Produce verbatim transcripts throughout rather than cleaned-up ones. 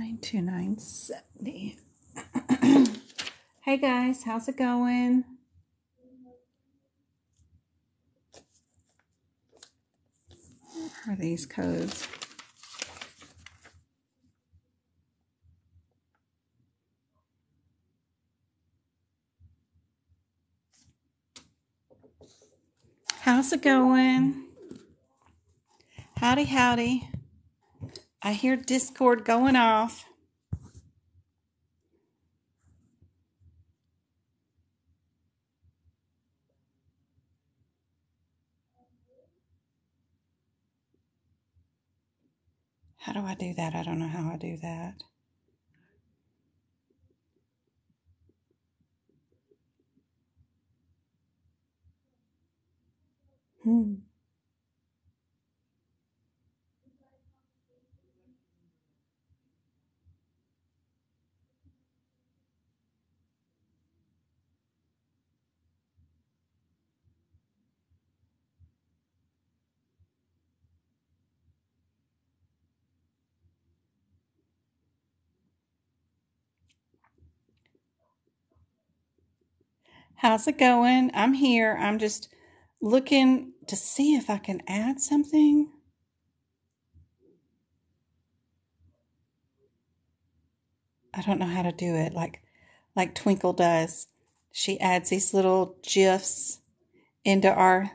nine two nine seventy. Hey guys, how's it going? What are these codes? How's it going? Howdy, howdy. I hear Discord going off. How do I do that? I don't know how I do that. Hmm. How's it going? I'm here. I'm just looking to see if I can add something. I don't know how to do it like like Twinkle does. She adds these little GIFs into our...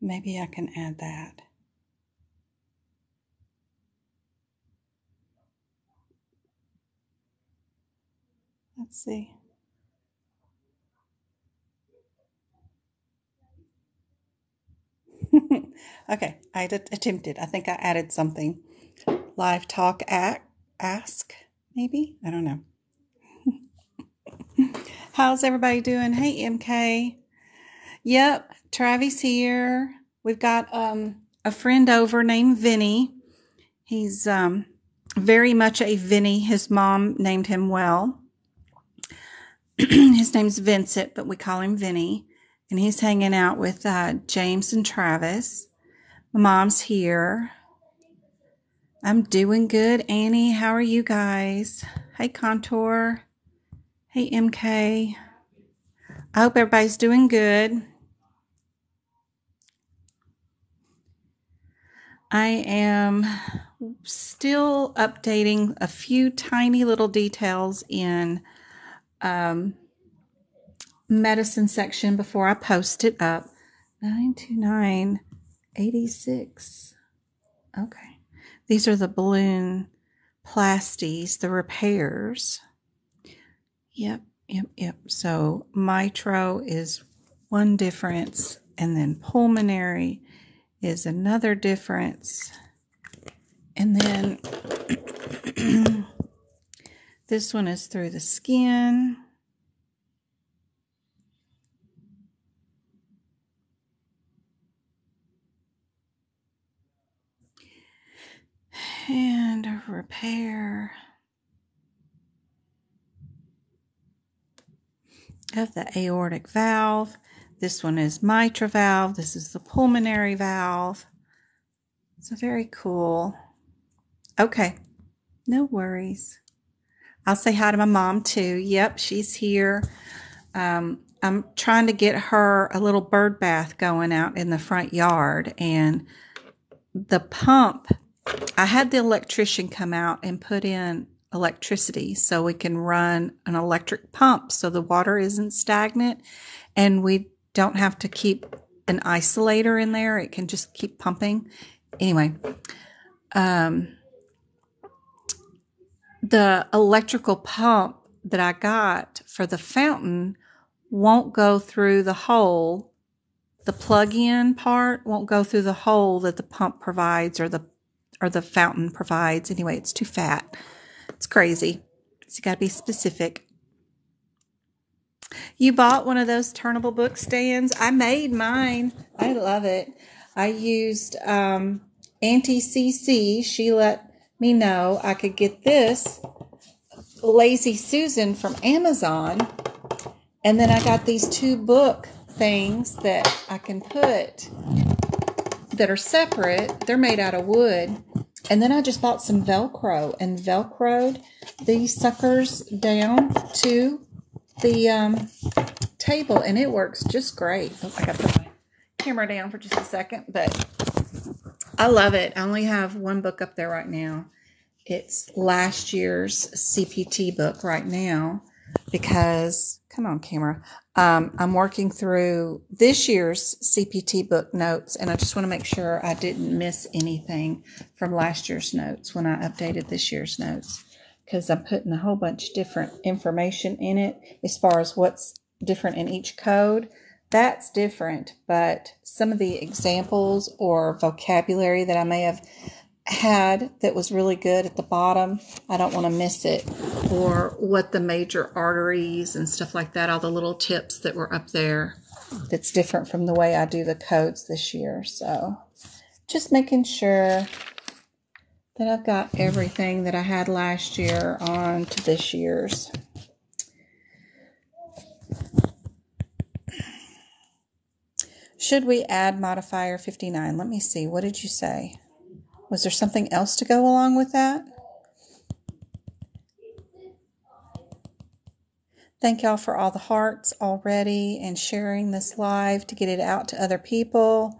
Maybe I can add that. Let's see. Okay, I attempted. I think I added something. Live talk at ask, maybe? I don't know. How's everybody doing? Hey, M K. Yep, Travis here. We've got um, a friend over named Vinny. He's um, very much a Vinny. His mom named him well. His name's Vincent, but we call him Vinny, and he's hanging out with uh, James and Travis. My mom's here. I'm doing good, Annie. How are you guys? Hey, Contour. Hey, M K. I hope everybody's doing good. I am still updating a few tiny little details in Um, medicine section before I post it up. nine two nine eighty-six. Okay. These are the balloon plasties, the repairs. Yep, yep, yep. So mitro is one difference, and then pulmonary is another difference. And then... This one is through the skin. And a repair of the aortic valve. This one is mitral valve. This is the pulmonary valve. So very cool. Okay, no worries. I'll say hi to my mom too. Yep, she's here. Um, I'm trying to get her a little bird bath going out in the front yard. And the pump, I had the electrician come out and put in electricity so we can run an electric pump so the water isn't stagnant and we don't have to keep an isolator in there. It can just keep pumping. Anyway, um, the electrical pump that I got for the fountain won't go through the hole. The plug-in part won't go through the hole that the pump provides or the or the fountain provides. Anyway, it's too fat. It's crazy. So you got to be specific. You bought one of those turnable book stands. I made mine. I love it. I used um, Auntie Cece. She let me know I could get this Lazy Susan from Amazon, and then I got these two book things that I can put that are separate. They're made out of wood. And then I just bought some Velcro and Velcroed these suckers down to the um, table, and it works just great. Oh, I got to put my camera down for just a second, but I love it. I only have one book up there right now. It's last year's C P T book right now because, come on camera, um, I'm working through this year's C P T book notes, and I just want to make sure I didn't miss anything from last year's notes when I updated this year's notes, because I'm putting a whole bunch of different information in it as far as what's different in each code. That's different, but some of the examples or vocabulary that I may have had that was really good at the bottom, I don't want to miss it, or what the major arteries and stuff like that, all the little tips that were up there that's different from the way I do the codes this year. So just making sure that I've got everything that I had last year on to this year's. Should we add modifier fifty-nine? Let me see. What did you say? Was there something else to go along with that? Thank y'all for all the hearts already and sharing this live to get it out to other people.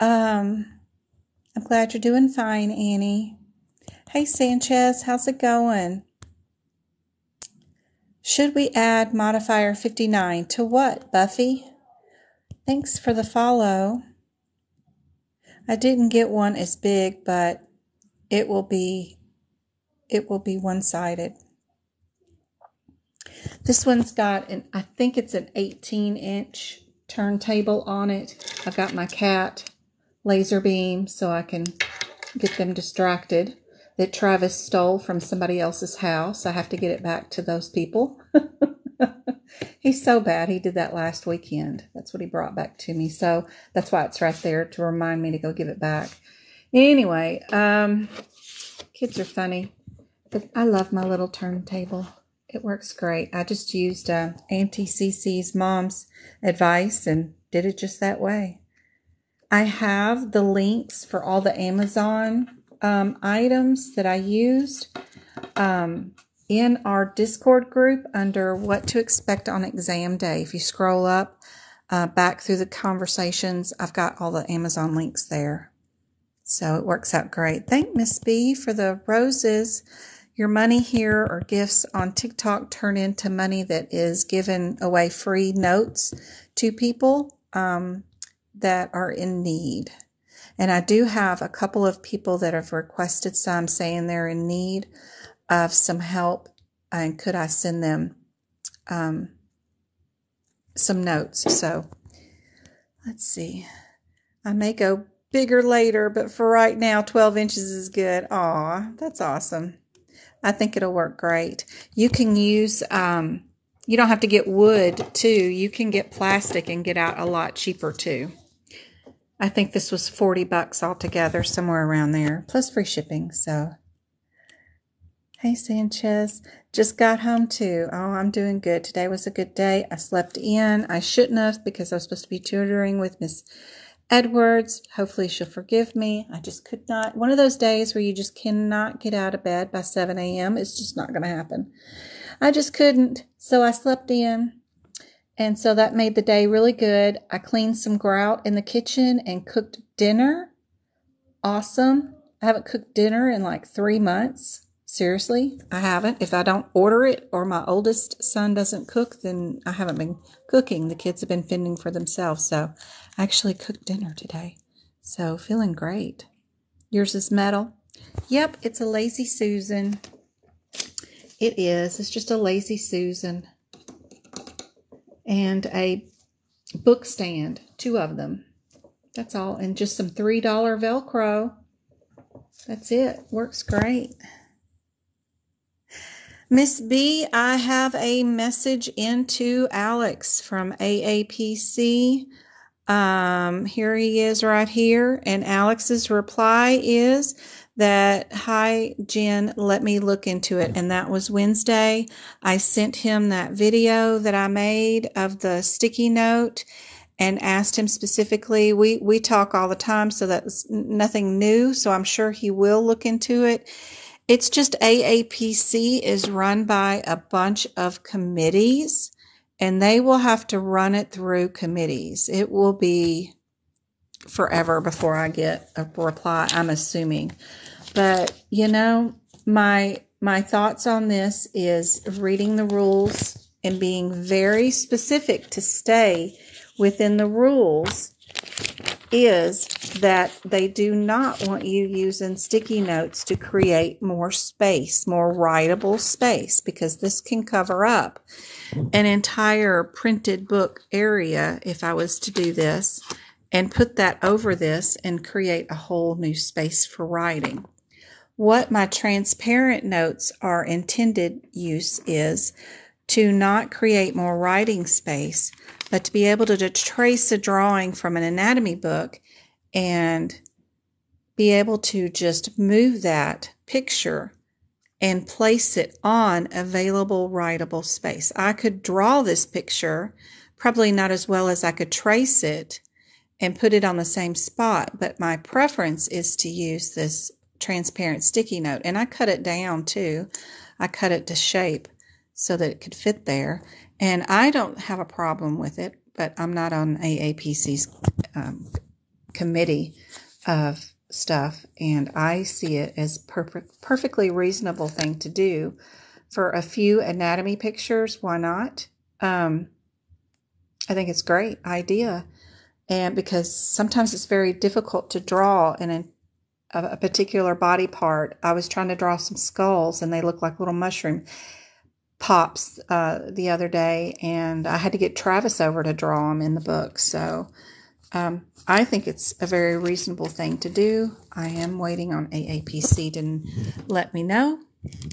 Um, I'm glad you're doing fine, Annie. Hey, Sanchez, how's it going? Should we add modifier fifty-nine to what, Buffy? Thanks for the follow. I didn't get one as big, but it will be it will be one-sided. This one's got an, I think it's an eighteen inch turntable on it. I've got my cat laser beam so I can get them distracted that Travis stole from somebody else's house. I have to get it back to those people. He's so bad. He did that last weekend. That's what he brought back to me. So that's why it's right there to remind me to go give it back. Anyway, um, kids are funny, but I love my little turntable. It works great. I just used uh, Auntie Cece's mom's advice and did it just that way. I have the links for all the Amazon um, items that I used. Um, in our Discord group under what to expect on exam day. If you scroll up uh, back through the conversations, I've got all the Amazon links there. So it works out great. Thank Miss B for the roses. Your money here or gifts on TikTok turn into money that is given away free notes to people um, that are in need. And I do have a couple of people that have requested some saying they're in need of some help, and could I send them um, some notes. So let's see. I may go bigger later, but for right now, twelve inches is good. Aw, that's awesome. I think it'll work great. You can use, um, you don't have to get wood too. You can get plastic and get out a lot cheaper too. I think this was forty bucks altogether, somewhere around there, plus free shipping, so. Hey, Sanchez. Just got home, too. Oh, I'm doing good. Today was a good day. I slept in. I shouldn't have because I was supposed to be tutoring with Miss Edwards. Hopefully she'll forgive me. I just could not. One of those days where you just cannot get out of bed by seven A M It's just not going to happen. I just couldn't. So I slept in. And so that made the day really good. I cleaned some grout in the kitchen and cooked dinner. Awesome. I haven't cooked dinner in like three months. Seriously, I haven't. If I don't order it or my oldest son doesn't cook, then I haven't been cooking. The kids have been fending for themselves. So I actually cooked dinner today. So feeling great. Yours is metal. Yep, it's a Lazy Susan. It is. It's just a Lazy Susan. And a book stand. Two of them. That's all. And just some three dollar Velcro. That's it. Works great. Miss B, I have a message into Alex from A A P C. Um, here he is right here. And Alex's reply is that, hi, Jen, let me look into it. And that was Wednesday. I sent him that video that I made of the sticky note. and asked him specifically. We, we talk all the time, so that's nothing new. So I'm sure he will look into it. It's just A A P C is run by a bunch of committees, and they will have to run it through committees. It will be forever before I get a reply, I'm assuming. But, you know, my my thoughts on this is reading the rules and being very specific to stay within the rules is that they do not want you using sticky notes to create more space, more writable space, because this can cover up an entire printed book area if I was to do this and put that over this and create a whole new space for writing. What my transparent notes are intended use is to not create more writing space, but to be able to, to trace a drawing from an anatomy book and be able to just move that picture and place it on available writable space. I could draw this picture, probably not as well as I could trace it, and put it on the same spot, but my preference is to use this transparent sticky note, and I cut it down too. I cut it to shape so that it could fit there, and I don't have a problem with it, but I'm not on A A P C's um, committee of stuff, and I see it as perfect, perfectly reasonable thing to do for a few anatomy pictures. Why not? Um, I think it's a great idea. And because sometimes it's very difficult to draw in a, a particular body part. I was trying to draw some skulls, and they look like little mushroom pops uh, the other day, and I had to get Travis over to draw them in the book. So um, I think it's a very reasonable thing to do. I am waiting on A A P C to let me know,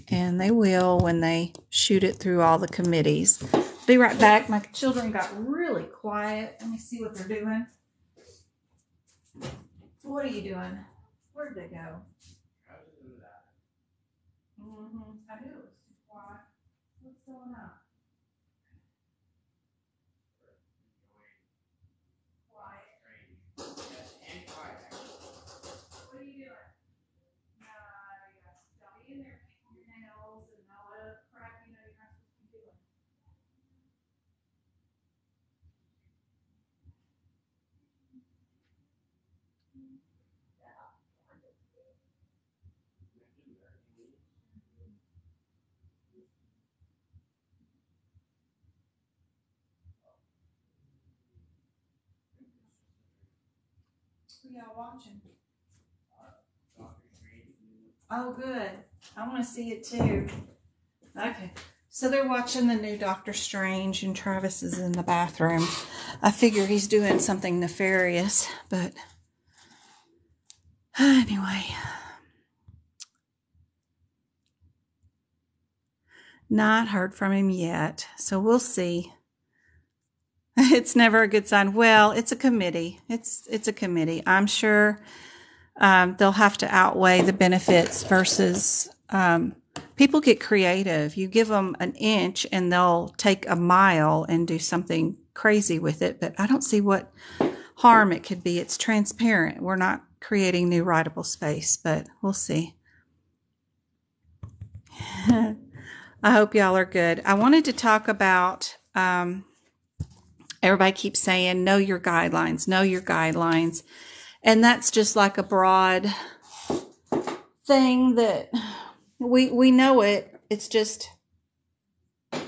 and they will when they shoot it through all the committees. Be right back. My children got really quiet. Let me see what they're doing. What are you doing? Where'd they go? How do you do that? Mm-hmm. I knew it was too quiet. What's going on? Y'all watching? Oh, good. I want to see it too. Okay. So they're watching the new Doctor Strange, and Travis is in the bathroom. I figure he's doing something nefarious, but anyway. Not heard from him yet, so we'll see. It's never a good sign. Well, it's a committee. It's it's a committee. I'm sure um, they'll have to outweigh the benefits versus um, people get creative. You give them an inch and they'll take a mile and do something crazy with it. But I don't see what harm it could be. It's transparent. We're not creating new writable space, but we'll see. I hope y'all are good. I wanted to talk about... Um, Everybody keeps saying, know your guidelines, know your guidelines. And that's just like a broad thing that we we know it. It's just, it,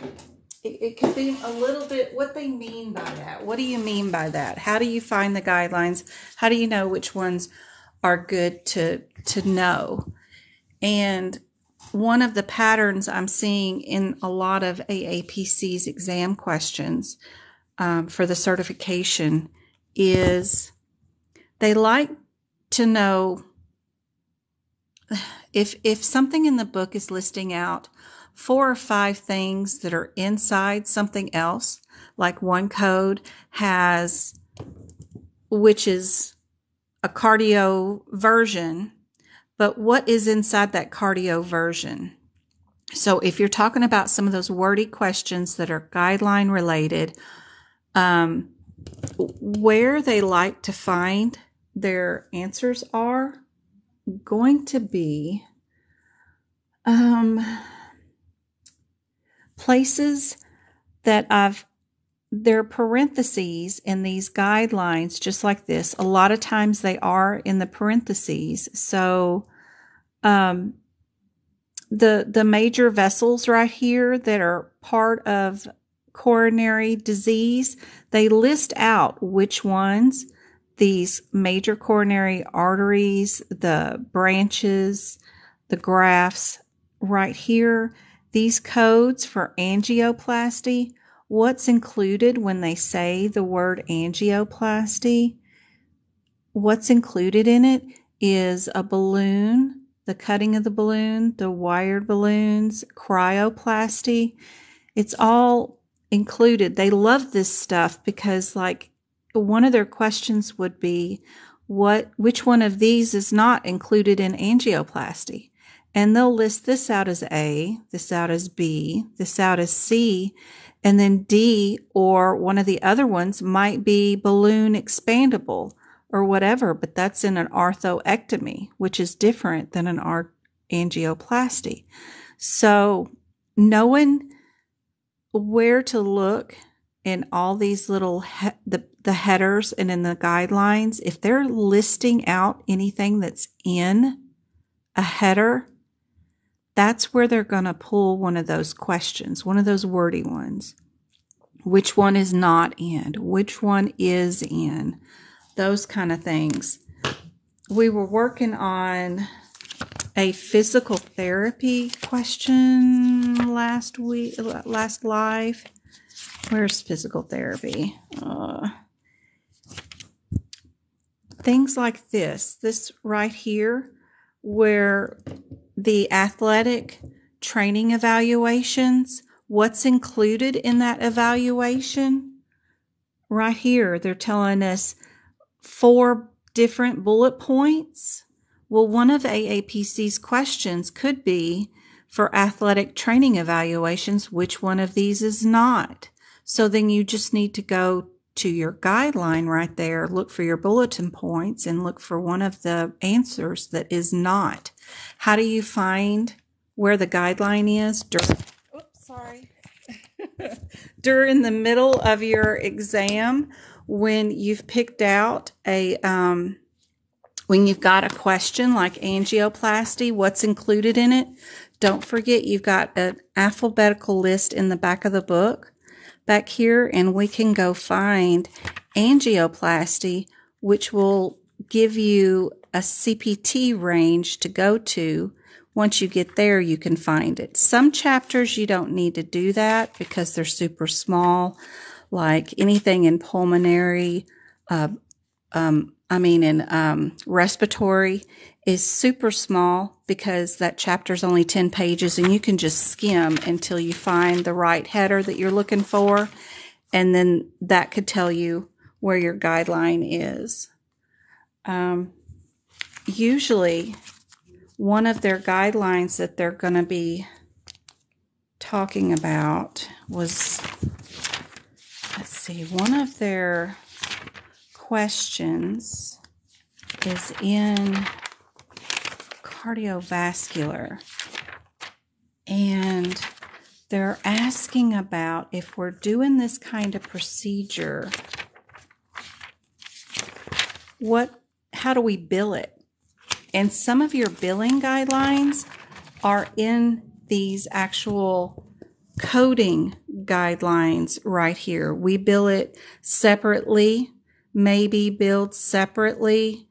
it could be a little bit what they mean by that. What do you mean by that? How do you find the guidelines? How do you know which ones are good to, to know? And one of the patterns I'm seeing in a lot of A A P C's exam questions Um, for the certification is they like to know if if something in the book is listing out four or five things that are inside something else, like one code has, which is a cardio version, but what is inside that cardio version? So if you're talking about some of those wordy questions that are guideline related, Um, where they like to find their answers are going to be um, places that I've, there are parentheses in these guidelines, just like this. A lot of times they are in the parentheses. So um, the the major vessels right here that are part of coronary disease, they list out which ones, these major coronary arteries, the branches, the grafts right here, these codes for angioplasty, what's included when they say the word angioplasty, what's included in it is a balloon, the cutting of the balloon, the wired balloons, cryoplasty. It's all included. They love this stuff because, like, one of their questions would be, what, which one of these is not included in angioplasty? And they'll list this out as A, this out as B, this out as C, and then D or one of the other ones might be balloon expandable or whatever, but that's in an arthroectomy, which is different than an ar- angioplasty. So knowing where to look in all these little, he- the, the headers and in the guidelines, if they're listing out anything that's in a header, that's where they're going to pull one of those questions, one of those wordy ones. Which one is not in? Which one is in? Those kind of things. We were working on a physical therapy question last week, last live. Where's physical therapy? Uh, things like this, this right here, where the athletic training evaluations, what's included in that evaluation? Right here, they're telling us four different bullet points. Well, one of A A P C's questions could be for athletic training evaluations, which one of these is not? So then you just need to go to your guideline right there, look for your bulletin points and look for one of the answers that is not. How do you find where the guideline is during, oops, sorry. during the middle of your exam when you've picked out a, um, when you've got a question like angioplasty, what's included in it? Don't forget you've got an alphabetical list in the back of the book. Back here, and we can go find angioplasty, which will give you a C P T range to go to. Once you get there, you can find it. Some chapters you don't need to do that because they're super small, like anything in pulmonary, uh, um, I mean in um, respiratory is super small because that chapter is only ten pages and you can just skim until you find the right header that you're looking for. And then that could tell you where your guideline is. Um, usually one of their guidelines that they're going to be talking about was, let's see, one of their questions is in cardiovascular, and they're asking about if we're doing this kind of procedure, what, how do we bill it? And some of your billing guidelines are in these actual coding guidelines right here. We bill it separately, maybe billed separately.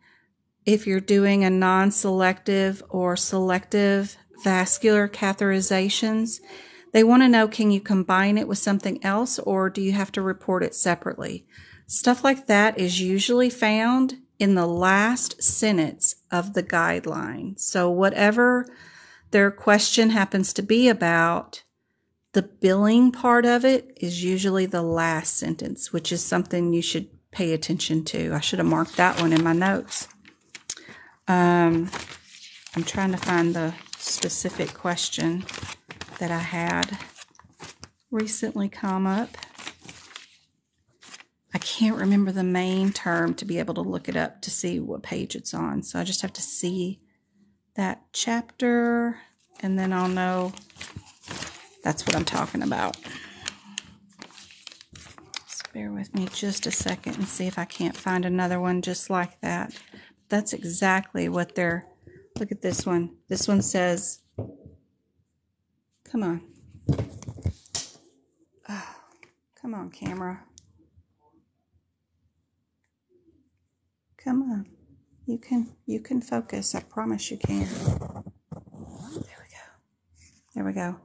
If you're doing a non-selective or selective vascular catheterizations, they want to know, can you combine it with something else or do you have to report it separately? Stuff like that is usually found in the last sentence of the guideline. So whatever their question happens to be about, the billing part of it is usually the last sentence, which is something you should pay attention to. I should have marked that one in my notes. Um, I'm trying to find the specific question that I had recently come up. I can't remember the main term to be able to look it up to see what page it's on. So I just have to see that chapter, and then I'll know that's what I'm talking about. So bear with me just a second and see if I can't find another one just like that. That's exactly what they're... Look at this one. This one says... Come on. Oh, come on, camera. Come on. You can you can focus. I promise you can. There we go. There we go.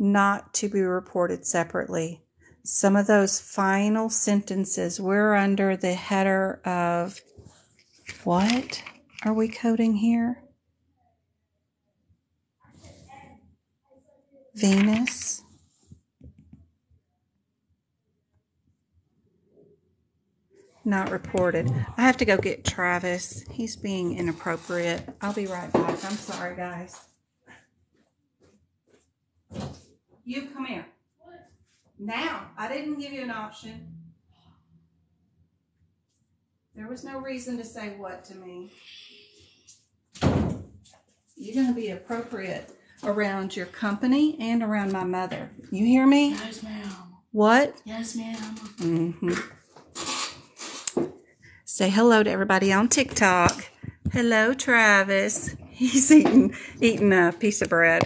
Not to be reported separately. Some of those final sentences, we're under the header of what are we coding here? Venus. Not reported. I have to go get Travis. He's being inappropriate. I'll be right back. I'm sorry, guys. You come here. What? Now. I didn't give you an option. There was no reason to say what to me. You're going to be appropriate around your company and around my mother. You hear me? Yes, ma'am. What? Yes, ma'am. Mm-hmm. Say hello to everybody on TikTok. Hello, Travis. He's eating, eating a piece of bread.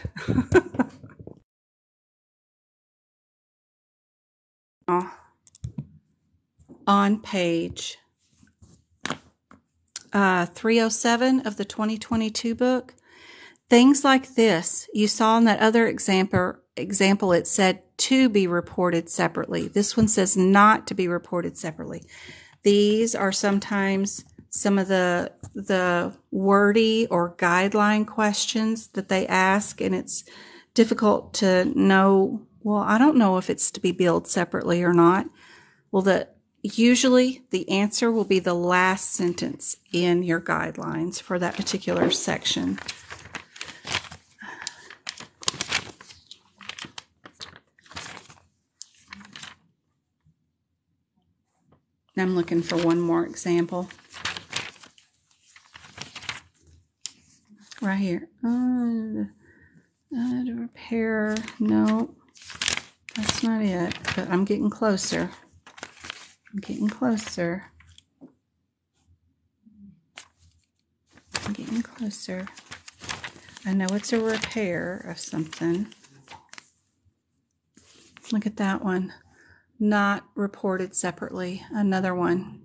On page uh, three oh seven of the twenty twenty-two book, things like this. You saw in that other example, example it said to be reported separately. This one says not to be reported separately. These are sometimes some of the the wordy or guideline questions that they ask, and it's difficult to know, well, I don't know if it's to be billed separately or not. Well, the usually the answer will be the last sentence in your guidelines for that particular section. I'm looking for one more example. Right here. Uh, uh, to repair. No, that's not it. But I'm getting closer. I'm getting closer. I'm getting closer. I know it's a repair of something. Look at that one. Not reported separately. Another one.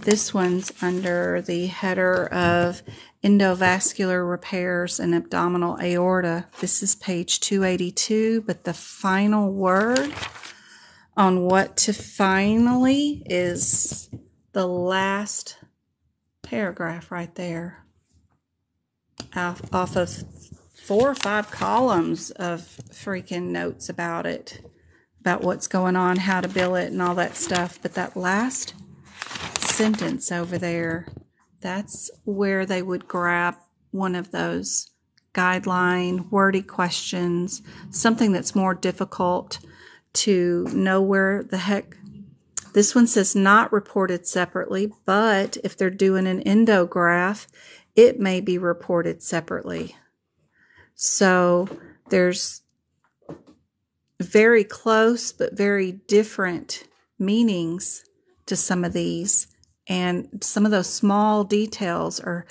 This one's under the header of endovascular repairs and abdominal aorta. This is page two eighty-two, but the final word on what to finally is the last paragraph right there. Off, off of four or five columns of freaking notes about it. About what's going on, how to bill it, and all that stuff. But that last sentence over there, that's where they would grab one of those guideline, wordy questions, something that's more difficult to know where the heck. This one says not reported separately, but if they're doing an endograph, it may be reported separately. So there's very close but very different meanings to some of these, and some of those small details are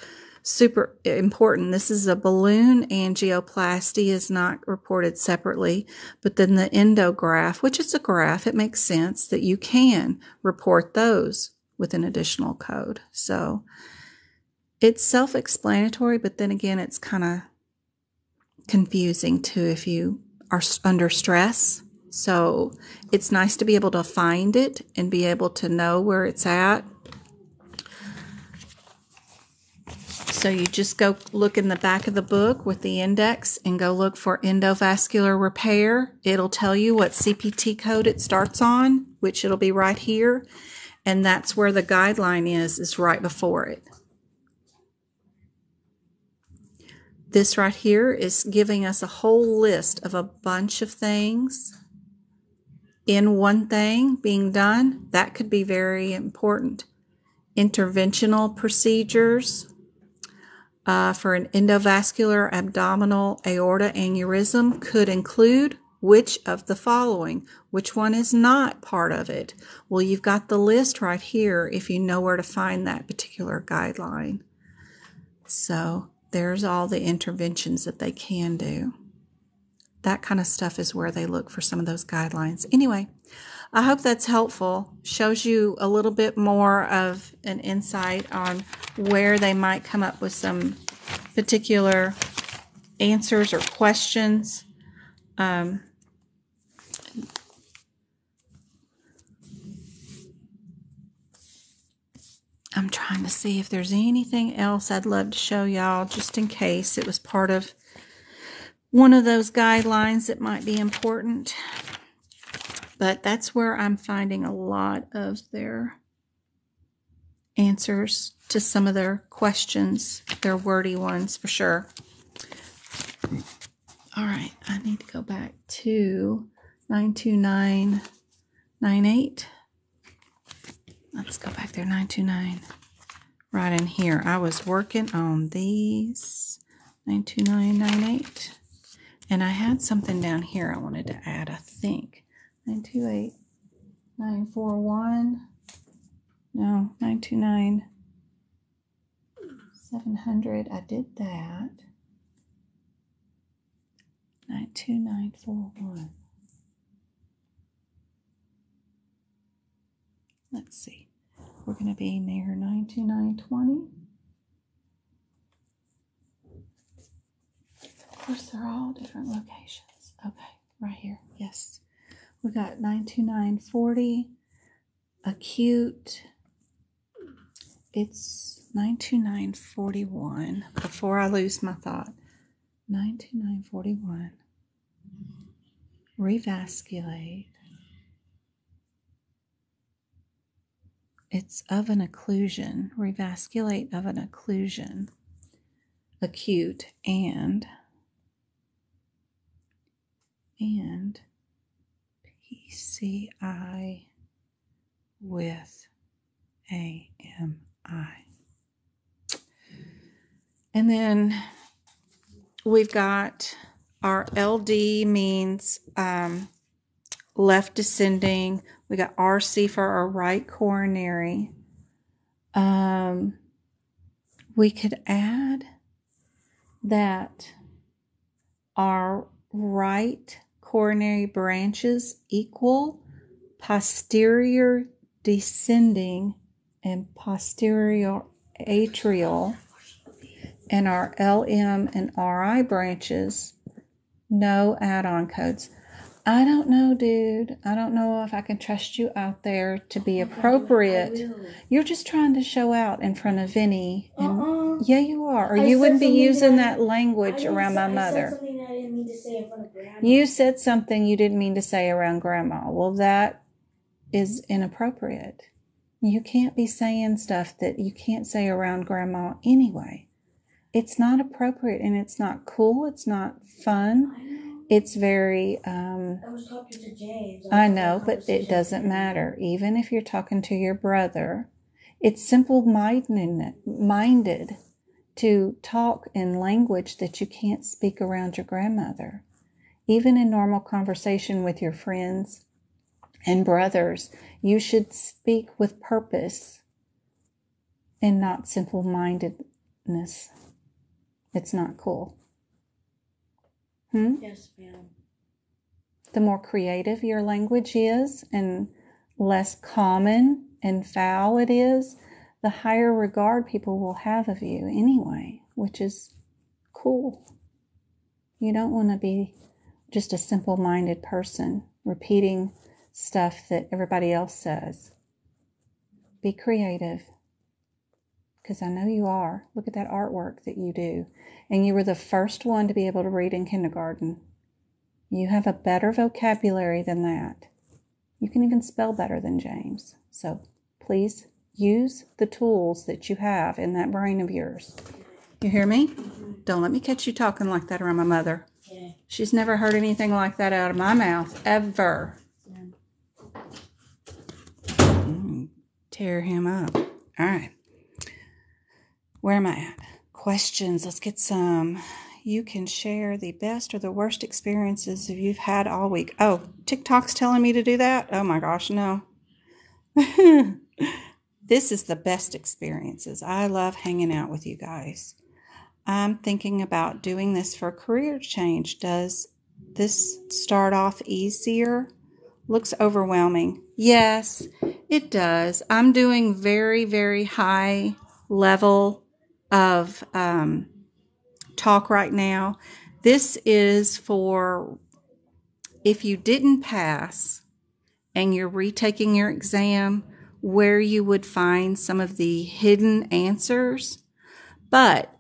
super important. This is a balloon angioplasty is not reported separately, but then the endograph, which is a graph, it makes sense that you can report those with an additional code. So it's self-explanatory, but then again, it's kind of confusing too if you are under stress. So it's nice to be able to find it and be able to know where it's at. So you just go look in the back of the book with the index and go look for endovascular repair. It'll tell you what C P T code it starts on, which it'll be right here. And that's where the guideline is, is right before it. This right here is giving us a whole list of a bunch of things in one thing being done, that could be very important. Interventional procedures uh, for an endovascular abdominal aorta aneurysm could include which of the following? Which one is not part of it? Well, you've got the list right here if you know where to find that particular guideline. So there's all the interventions that they can do. That kind of stuff is where they look for some of those guidelines. Anyway, I hope that's helpful. Shows you a little bit more of an insight on where they might come up with some particular answers or questions. Um, I'm trying to see if there's anything else I'd love to show y'all, just in case it was part of one of those guidelines that might be important. But that's where I'm finding a lot of their answers to some of their questions, their wordy ones for sure. All right, I need to go back to nine two nine nine eight. Let's go back there, nine two nine. Right in here. I was working on these, nine two nine nine eight. And I had something down here I wanted to add, I think. nine two eight nine four one. No, nine two nine seven hundred. I did that. nine two nine four one. Let's see. We're going to be near nine two nine two zero. Of course, they're all different locations. Okay, right here. Yes. We got nine two nine four zero, acute. It's nine two nine four one. Before I lose my thought. nine two nine four one, revasculate. It's of an occlusion, revasculate of an occlusion, acute, and, and P C I with A M I. And then we've got our L D means um, left descending. We got R C for our right coronary. Um, we could add that our right coronary branches equal posterior descending and posterior atrial. And our L M and R I branches, no add-on codes. I don't know, dude. I don't know if I can trust you out there to be appropriate. You're just trying to show out in front of Vinny. And uh-uh. Yeah, you are. Or I you wouldn't be using that, that language around my mother. You said something you didn't mean to say around Grandma. Well, that is inappropriate. You can't be saying stuff that you can't say around Grandma anyway. It's not appropriate, and it's not cool. It's not fun. It's very... Um, I was talking to James. I, I know, but it doesn't matter. Even if you're talking to your brother, it's simple-minded to talk in language that you can't speak around your grandmother. Even in normal conversation with your friends and brothers, you should speak with purpose and not simple-mindedness. It's not cool. Hmm? Yes, ma'am. The more creative your language is and less common and foul it is, the higher regard people will have of you anyway, which is cool. You don't want to be just a simple-minded person repeating stuff that everybody else says. Be creative. Because I know you are. Look at that artwork that you do. And you were the first one to be able to read in kindergarten. You have a better vocabulary than that. You can even spell better than James. So please use the tools that you have in that brain of yours. You hear me? Mm-hmm. Don't let me catch you talking like that around my mother. Yeah. She's never heard anything like that out of my mouth, ever. Yeah. Tear him up. All right. Where am I at? Questions. Let's get some. You can share the best or the worst experiences you've had all week. Oh, TikTok's telling me to do that? Oh, my gosh, no. This is the best experiences. I love hanging out with you guys. I'm thinking about doing this for career change. Does this start off easier? Looks overwhelming. Yes, it does. I'm doing very, very high level of um, talk right now. This is for if you didn't pass and you're retaking your exam, where you would find some of the hidden answers. But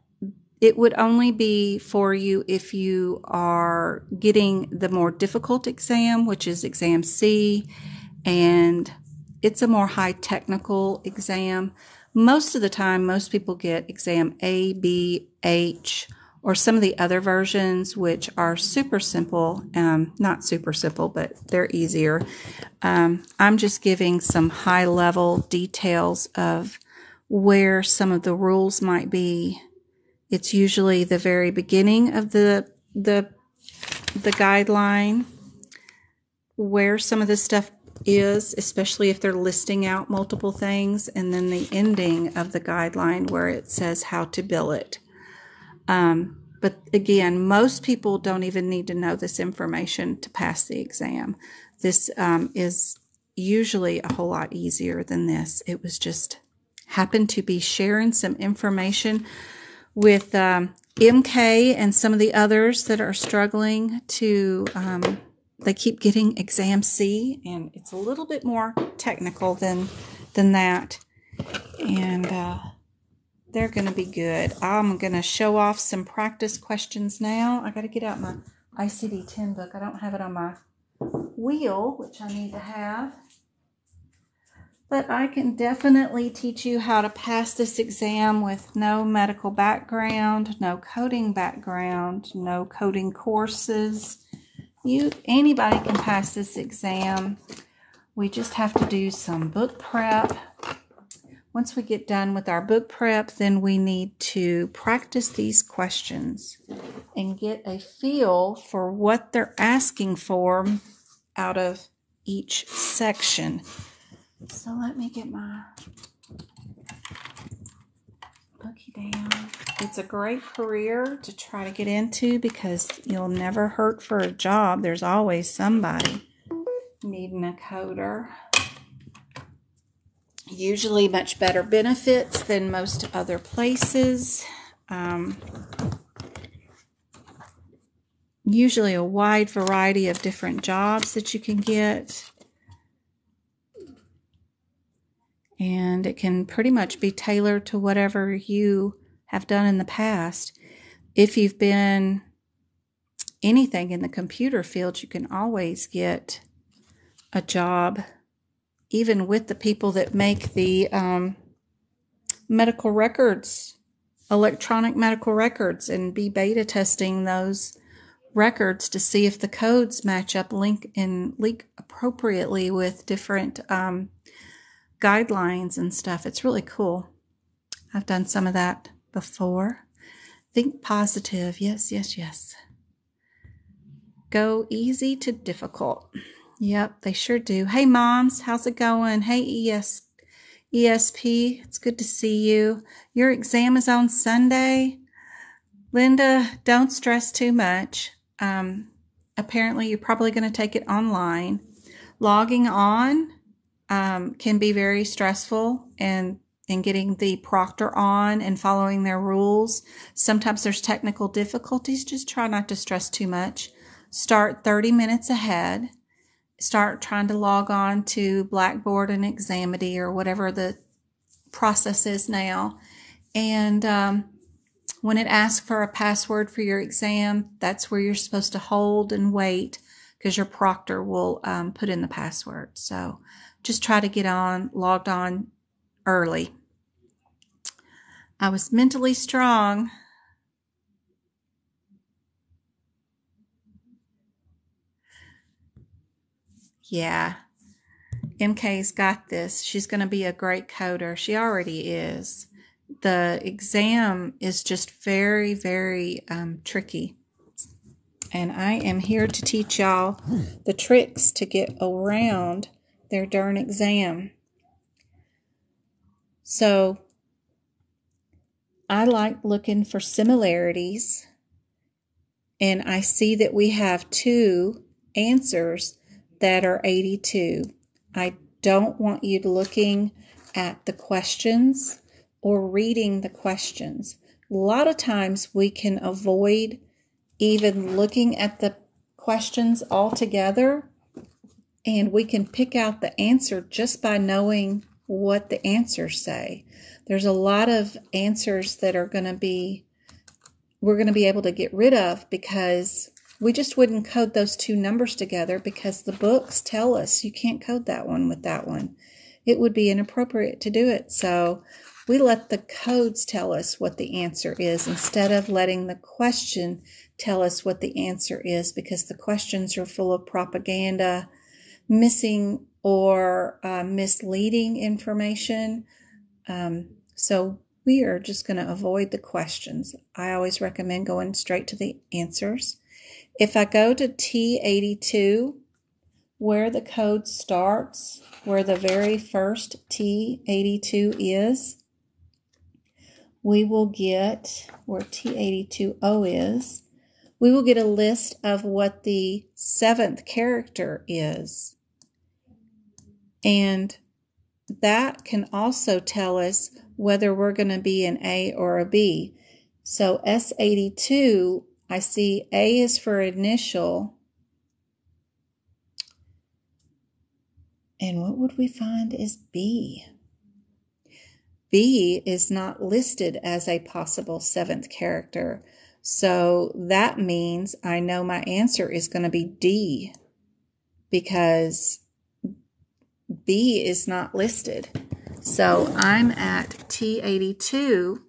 it would only be for you if you are getting the more difficult exam, which is exam C, and it's a more high technical exam. Most of the time, most people get exam A, B, H, or some of the other versions, which are super simple. Um, not super simple, but they're easier. Um, I'm just giving some high-level details of where some of the rules might be. It's usually the very beginning of the, the, the guideline where some of this stuff is, especially if they're listing out multiple things, and then the ending of the guideline where it says how to bill it. Um, but again, most people don't even need to know this information to pass the exam. This um, is usually a whole lot easier than this. It was just happened to be sharing some information with um, M K and some of the others that are struggling to, um, they keep getting exam C, and it's a little bit more technical than, than that. And uh, they're going to be good. I'm going to show off some practice questions now. I got to get out my I C D ten book. I don't have it on my wheel, which I need to have. But I can definitely teach you how to pass this exam with no medical background, no coding background, no coding courses. You, anybody can pass this exam. We just have to do some book prep. Once we get done with our book prep, then we need to practice these questions and get a feel for what they're asking for out of each section. So let me get my bookie down. It's a great career to try to get into because you'll never hurt for a job. There's always somebody needing a coder. Usually much better benefits than most other places. Um, usually a wide variety of different jobs that you can get. And it can pretty much be tailored to whatever you have done in the past. If you've been anything in the computer field, you can always get a job, even with the people that make the um, medical records, electronic medical records, and be beta testing those records to see if the codes match up, link, and leak appropriately with different um guidelines and stuff. It's really cool. I've done some of that before. Think positive. Yes, yes, yes. Go easy to difficult. Yep, they sure do. Hey, moms, how's it going? Hey, E S, E S P, it's good to see you. Your exam is on Sunday. Linda, don't stress too much. Um, apparently, you're probably going to take it online. Logging on Um, can be very stressful, and in getting the proctor on and following their rules. Sometimes there's technical difficulties. Just try not to stress too much. Start thirty minutes ahead. Start trying to log on to Blackboard and Examity or whatever the process is now. And um, when it asks for a password for your exam, that's where you're supposed to hold and wait because your proctor will um, put in the password. So just try to get on, logged on early. I was mentally strong. Yeah. M K's got this. She's going to be a great coder. She already is. The exam is just very, very um, tricky. And I am here to teach y'all the tricks to get around their darn exam. So I like looking for similarities, and I see that we have two answers that are eighty-two. I don't want you looking at the questions or reading the questions. A lot of times we can avoid even looking at the questions altogether, and we can pick out the answer just by knowing what the answers say. There's a lot of answers that are going to be, we're going to be able to get rid of because we just wouldn't code those two numbers together because the books tell us you can't code that one with that one. It would be inappropriate to do it. So we let the codes tell us what the answer is instead of letting the question tell us what the answer is, because the questions are full of propaganda, missing or uh, misleading information. Um, so we are just going to avoid the questions. I always recommend going straight to the answers. If I go to T eighty-two, where the code starts, where the very first T eighty-two is, we will get, where T eighty-two O is, we will get a list of what the seventh character is. And that can also tell us whether we're going to be an A or a B. So S eighty-two, I see A is for initial. And what would we find is B? B is not listed as a possible seventh character. So that means I know my answer is going to be D, because B is not listed. So I'm at T eighty-two.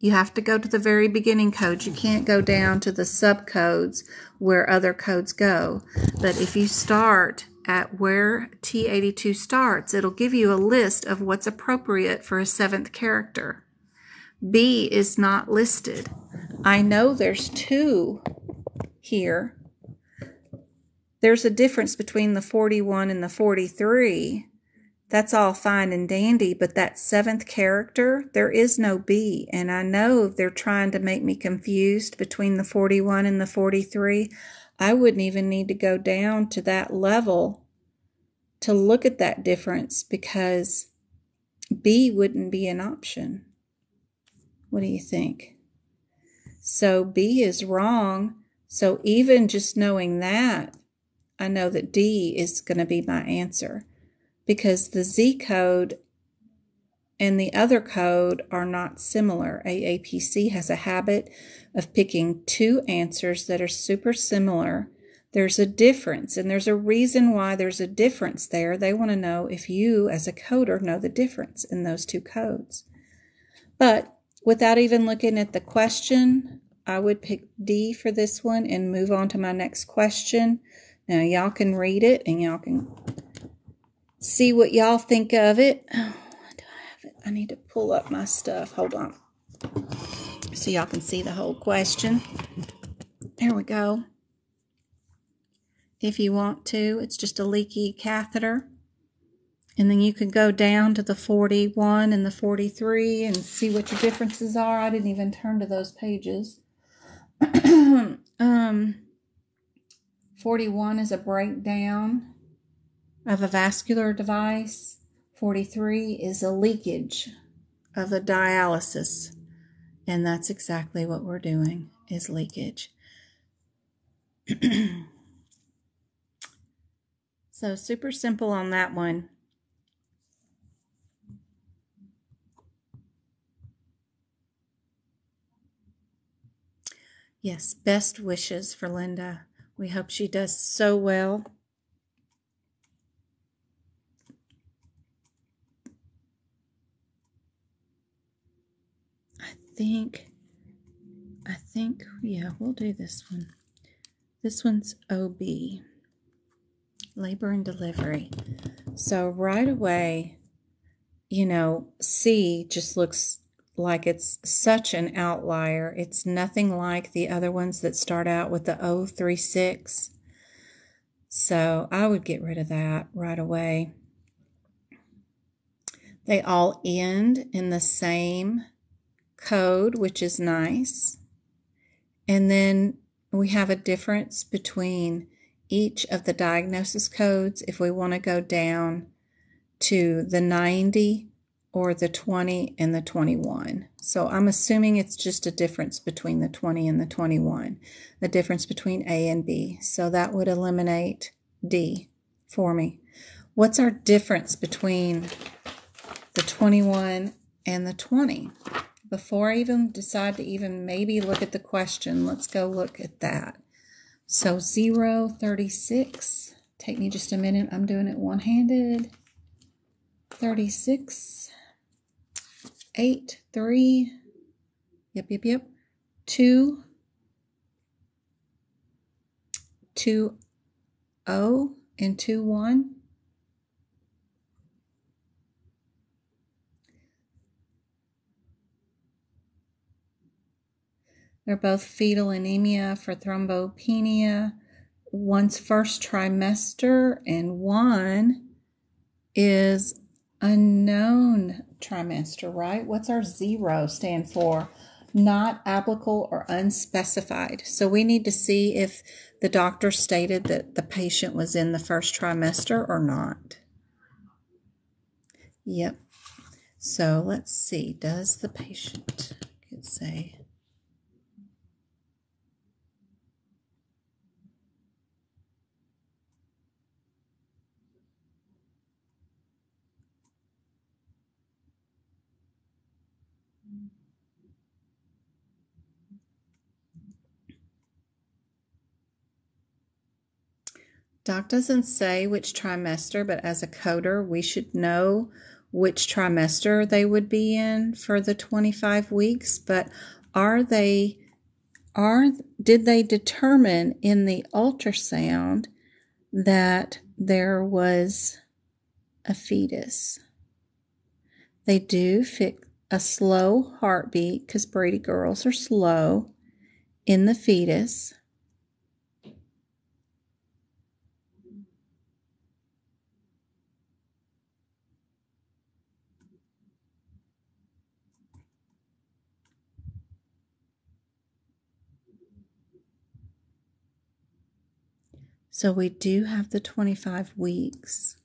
You have to go to the very beginning code. You can't go down to the subcodes where other codes go. But if you start at where T eighty-two starts, it'll give you a list of what's appropriate for a seventh character. B is not listed. I know there's two here. There's a difference between the forty-one and the forty-three. That's all fine and dandy, but that seventh character, there is no B, and I know they're trying to make me confused between the forty-one and the forty-three. I wouldn't even need to go down to that level to look at that difference, because B wouldn't be an option. What do you think? So B is wrong. So even just knowing that, I know that D is going to be my answer, because the Z code and the other code are not similar. A A P C has a habit of picking two answers that are super similar. There's a difference, and there's a reason why there's a difference there. They want to know if you, as a coder, know the difference in those two codes. But without even looking at the question, I would pick D for this one and move on to my next question. Now, y'all can read it, and y'all can see what y'all think of it. Oh, do I have it? I need to pull up my stuff. Hold on. So y'all can see the whole question. There we go. If you want to, it's just a leaky catheter. And then you can go down to the forty-one and the forty-three and see what your differences are. I didn't even turn to those pages. um... forty-one is a breakdown of a vascular device. forty-three is a leakage of a dialysis. And that's exactly what we're doing, is leakage. So super simple on that one. Yes, best wishes for Linda. We hope she does so well. I think, I think, yeah, we'll do this one. This one's O B, labor and delivery. So right away, you know, C just looks like it's such an outlier. It's nothing like the other ones that start out with the oh three six. So I would get rid of that right away. They all end in the same code, which is nice. And then we have a difference between each of the diagnosis codes if we want to go down to the ninety or the twenty and the twenty-one. So I'm assuming it's just a difference between the twenty and the twenty-one, the difference between A and B. So that would eliminate D for me. What's our difference between the twenty-one and the twenty? Before I even decide to even maybe look at the question, let's go look at that. So zero, thirty-six, take me just a minute. I'm doing it one-handed. thirty-six, eight, three, yep, yep, yep, two, two, oh, and two, one. They're both fetal anemia for thrombopenia. One's first trimester and one is unknown trimester, right? What's our zero stand for? Not applicable or unspecified. So we need to see if the doctor stated that the patient was in the first trimester or not. Yep. So let's see. Does the patient, I could say, Doc doesn't say which trimester, but as a coder, we should know which trimester they would be in for the twenty-five weeks. But are they, are, did they determine in the ultrasound that there was a fetus? They do fix a slow heartbeat because Brady girls are slow in the fetus. So we do have the twenty-five weeks.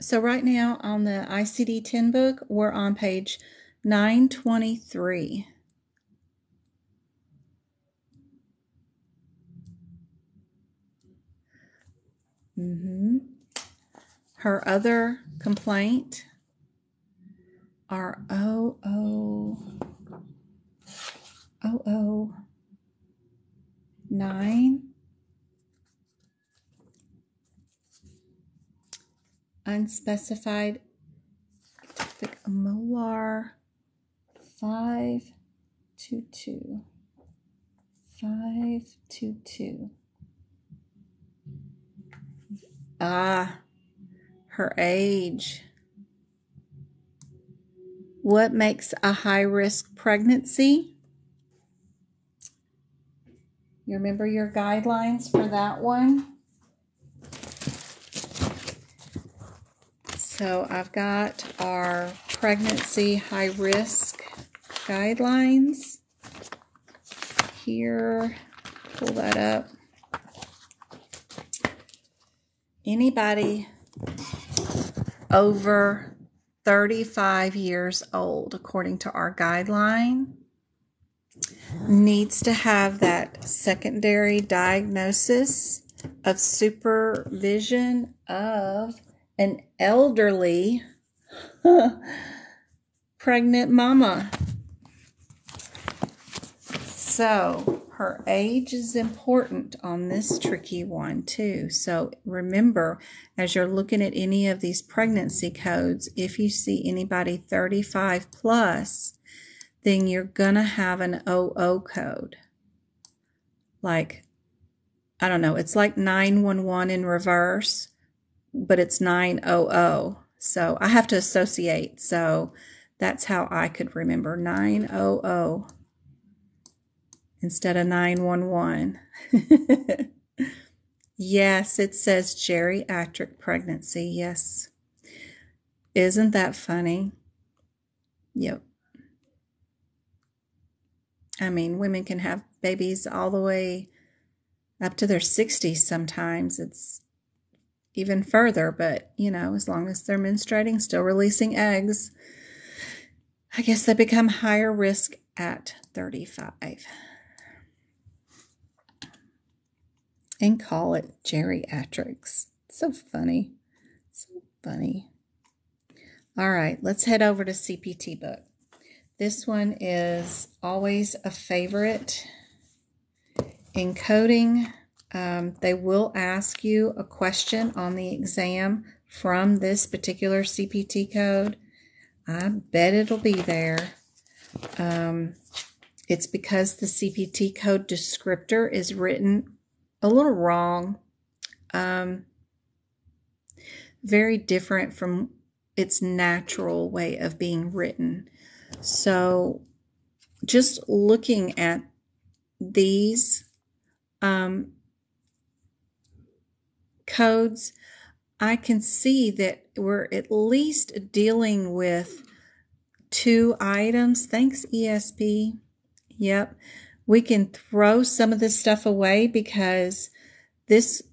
So right now on the I C D ten book, we're on page nine twenty-three. Mm-hmm. Her other complaint are oh oh oh oh nine unspecified molar five two two five two two. Ah, her age. What makes a high-risk pregnancy? You remember your guidelines for that one? So I've got our pregnancy high-risk guidelines here. Pull that up. Anybody over thirty-five years old, according to our guideline, needs to have that secondary diagnosis of supervision of an elderly pregnant mama. So her age is important on this tricky one too. So remember, as you're looking at any of these pregnancy codes, if you see anybody thirty-five plus, then you're gonna have an oh oh code. like, I don't know, it's like nine one one in reverse, but it's nine hundred. So I have to associate. So that's how I could remember nine hundred instead of nine one one. Yes, it says geriatric pregnancy. Yes. Isn't that funny? Yep. I mean, women can have babies all the way up to their sixties sometimes. It's even further, but, you know, as long as they're menstruating, still releasing eggs, I guess they become higher risk at thirty-five. And call it geriatrics. It's so funny. So funny. All right, let's head over to C P T book. This one is always a favorite. In coding, um, they will ask you a question on the exam from this particular C P T code. I bet it'll be there. Um, it's because the C P T code descriptor is written a little wrong. Um, very different from its natural way of being written. So just looking at these um, codes, I can see that we're at least dealing with two items. Thanks, E S P. Yep. We can throw some of this stuff away because this,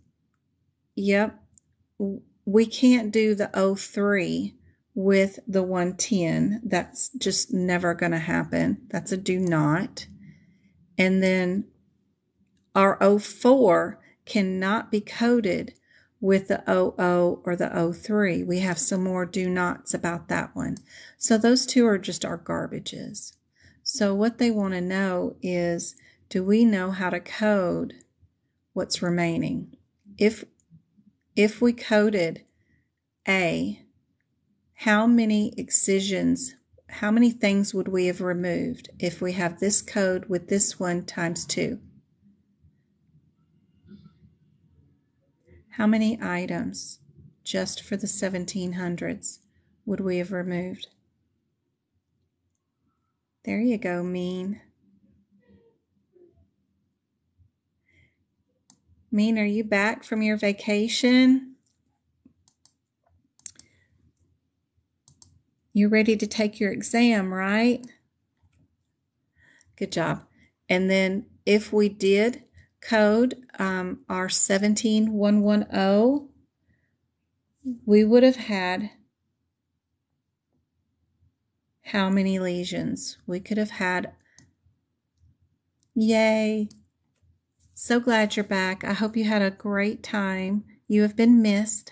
yep, we can't do the oh three with the one ten. That's just never going to happen. That's a do not. And then our oh four cannot be coded with the oh oh or the oh three. We have some more do nots about that one. So those two are just our garbages. So what they want to know is, do we know how to code what's remaining? If if we coded A, how many excisions, how many things would we have removed if we have this code with this one times two? How many items just for the seventeen hundreds would we have removed? There you go, Mean. Mean, are you back from your vacation? You're ready to take your exam, right? Good job. And then if we did code um, our seventeen one ten, we would have had how many lesions? We could have had, yay. So glad you're back. I hope you had a great time. You have been missed.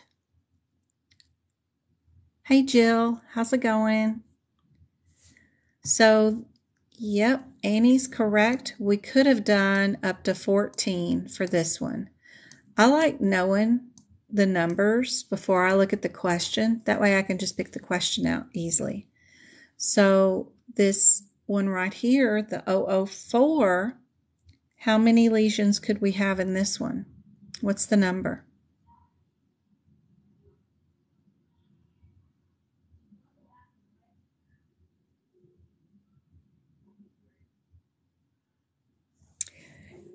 Hey, Jill, how's it going? So, yep, Annie's correct. We could have done up to fourteen for this one. I like knowing the numbers before I look at the question. That way I can just pick the question out easily. So this one right here, the oh oh four, how many lesions could we have in this one? What's the number?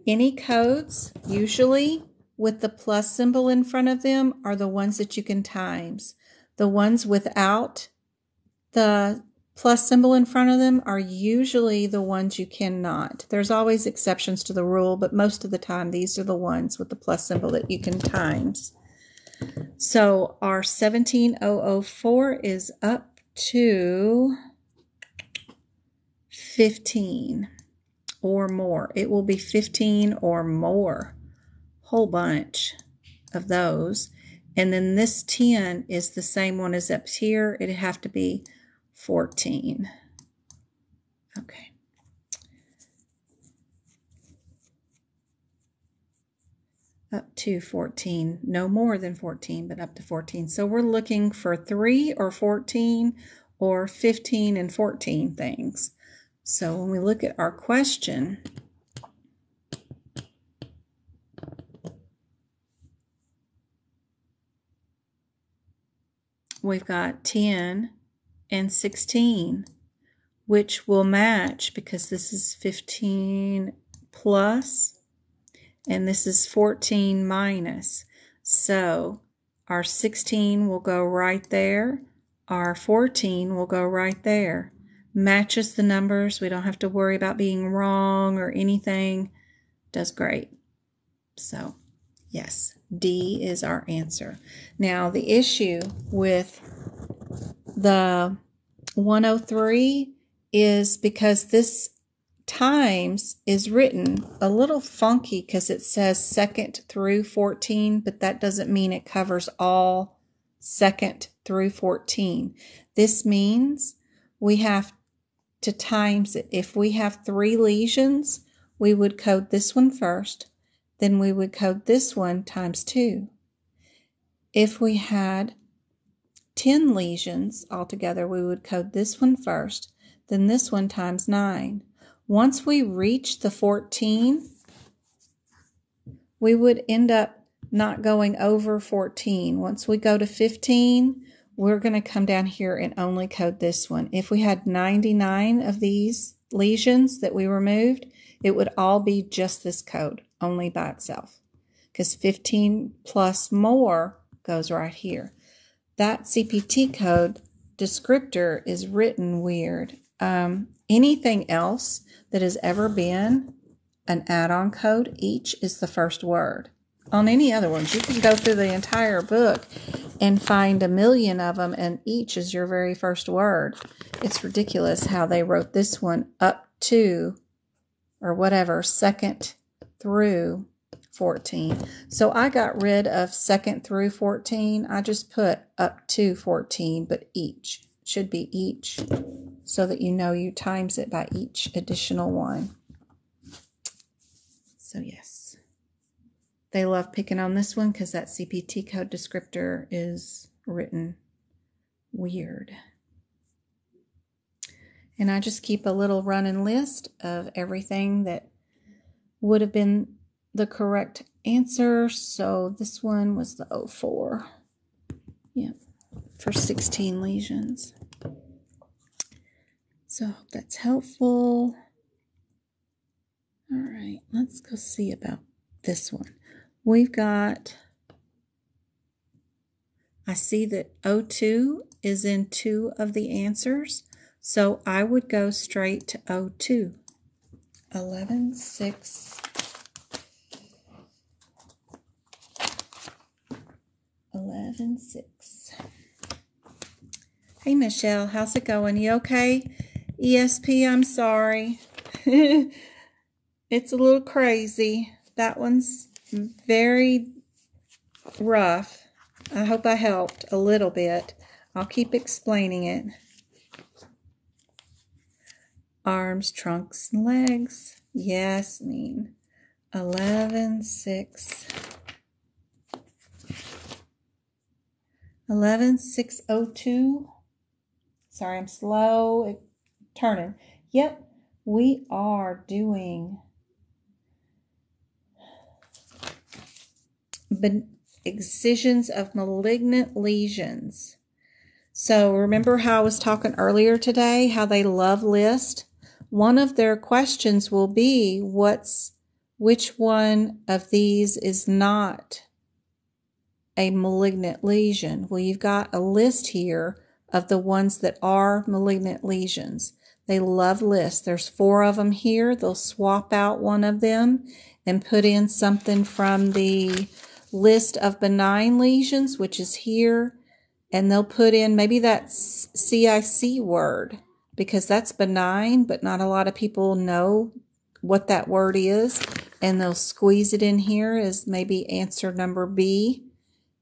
Any codes, usually with the plus symbol in front of them, are the ones that you can times. The ones without the plus symbol in front of them are usually the ones you cannot. There's always exceptions to the rule, but most of the time these are the ones with the plus symbol that you can times. So our seventeen oh oh four is up to fifteen. Or more. It will be fifteen or more. Whole bunch of those. And then this ten is the same one as up here. It'd have to be fourteen. Okay. Up to fourteen. No more than fourteen, but up to fourteen. So we're looking for three or fourteen or fifteen and fourteen things. So when we look at our question, we've got ten and sixteen, which will match because this is fifteen plus and this is fourteen minus. So our sixteen will go right there. Our fourteen will go right there. Matches the numbers. We don't have to worry about being wrong or anything. Does great. So yes, D is our answer. Now the issue with the one oh three is because this times is written a little funky because it says second through fourteen, but that doesn't mean it covers all second through fourteen. This means we have to times it. If we have three lesions, we would code this one first, then we would code this one times two. If we had ten lesions altogether, we would code this one first, then this one times nine. Once we reach the fourteen, we would end up not going over fourteen. Once we go to fifteen, we're going to come down here and only code this one. If we had ninety-nine of these lesions that we removed, it would all be just this code, only by itself, because fifteen plus more goes right here. That C P T code descriptor is written weird. Um, anything else that has ever been an add-on code, each is the first word. On any other ones, you can go through the entire book and find a million of them, and each is your very first word. It's ridiculous how they wrote this one up to, or whatever, second through fourteen. So I got rid of second through fourteen. I just put up to fourteen, but each should be each, so that you know you times it by each additional one. So yes, they love picking on this one because that C P T code descriptor is written weird. And I just keep a little running list of everything that would have been the correct answer. So this one was the oh four. Yeah, for sixteen lesions. So I hope that's helpful. All right, let's go see about this one. We've got, I see that oh two is in two of the answers. So I would go straight to oh two. eleven, six. eleven, six. Hey, Michelle, how's it going? You okay? E S P, I'm sorry. It's a little crazy. That one's very rough. I hope I helped a little bit. I'll keep explaining it. Arms, trunks, and legs. Yes, mean. eleven, six. eleven, six oh two. Sorry, I'm slow at turning. Yep, we are doing excisions of malignant lesions. So remember how I was talking earlier today, how they love list? One of their questions will be what's, which one of these is not a malignant lesion? Well, you've got a list here of the ones that are malignant lesions. They love lists. There's four of them here. They'll swap out one of them and put in something from the list of benign lesions, which is here, and they'll put in maybe that C I C word, because that's benign, but not a lot of people know what that word is, and they'll squeeze it in here as maybe answer number B,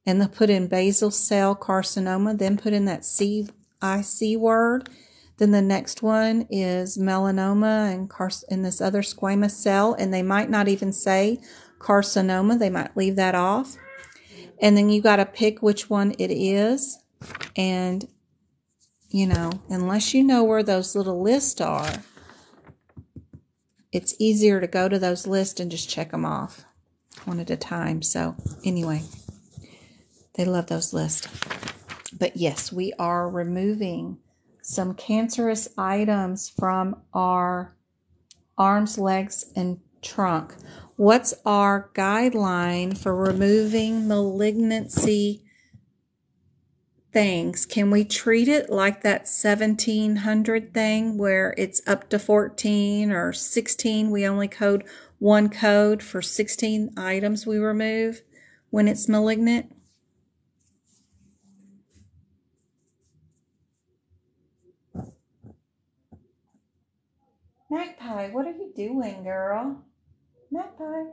and they'll put in basal cell carcinoma, then put in that C I C word. Then the next one is melanoma and, car and this other squamous cell, and they might not even say carcinoma. They might leave that off. And then you got to pick which one it is, and you know, unless you know where those little lists are, it's easier to go to those lists and just check them off one at a time. So anyway, they love those lists. But yes, we are removing some cancerous items from our arms, legs, and trunk. What's our guideline for removing malignancy things? Can we treat it like that seventeen hundred thing where it's up to fourteen or sixteen? We only code one code for sixteen items we remove when it's malignant. Magpie, what are you doing, girl? Magpie,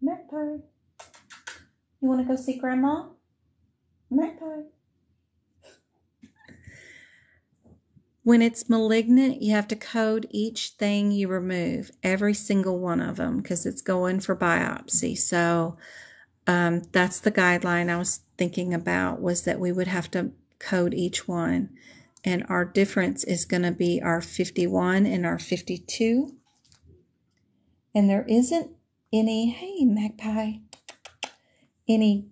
Magpie. You want to go see Grandma? Magpie. When it's malignant, you have to code each thing you remove, every single one of them, because it's going for biopsy. So um, that's the guideline I was thinking about, was that we would have to code each one. And our difference is going to be our fifty-one and our fifty-two. And there isn't any, hey, Magpie, anything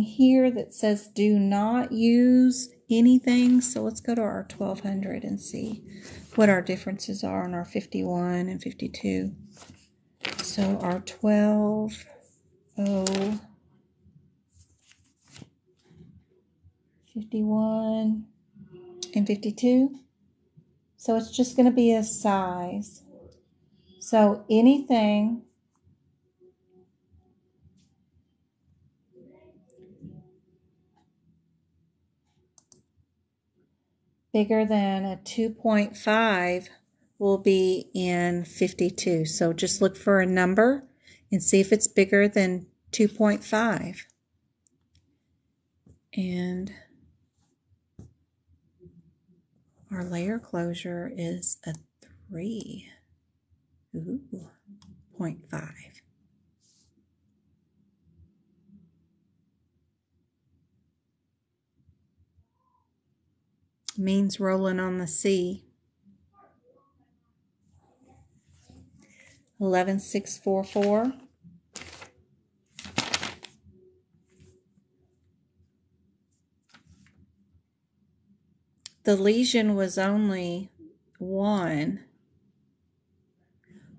here that says do not use anything. So let's go to our twelve hundred and see what our differences are in our fifty-one and fifty-two. So our twelve hundred, fifty-one, and fifty-two. So it's just going to be a size. So anything bigger than a two point five will be in fifty-two. So just look for a number and see if it's bigger than two point five. And our layer closure is a three. Ooh, zero point five. Means rolling on the sea. eleven six four four. The lesion was only one,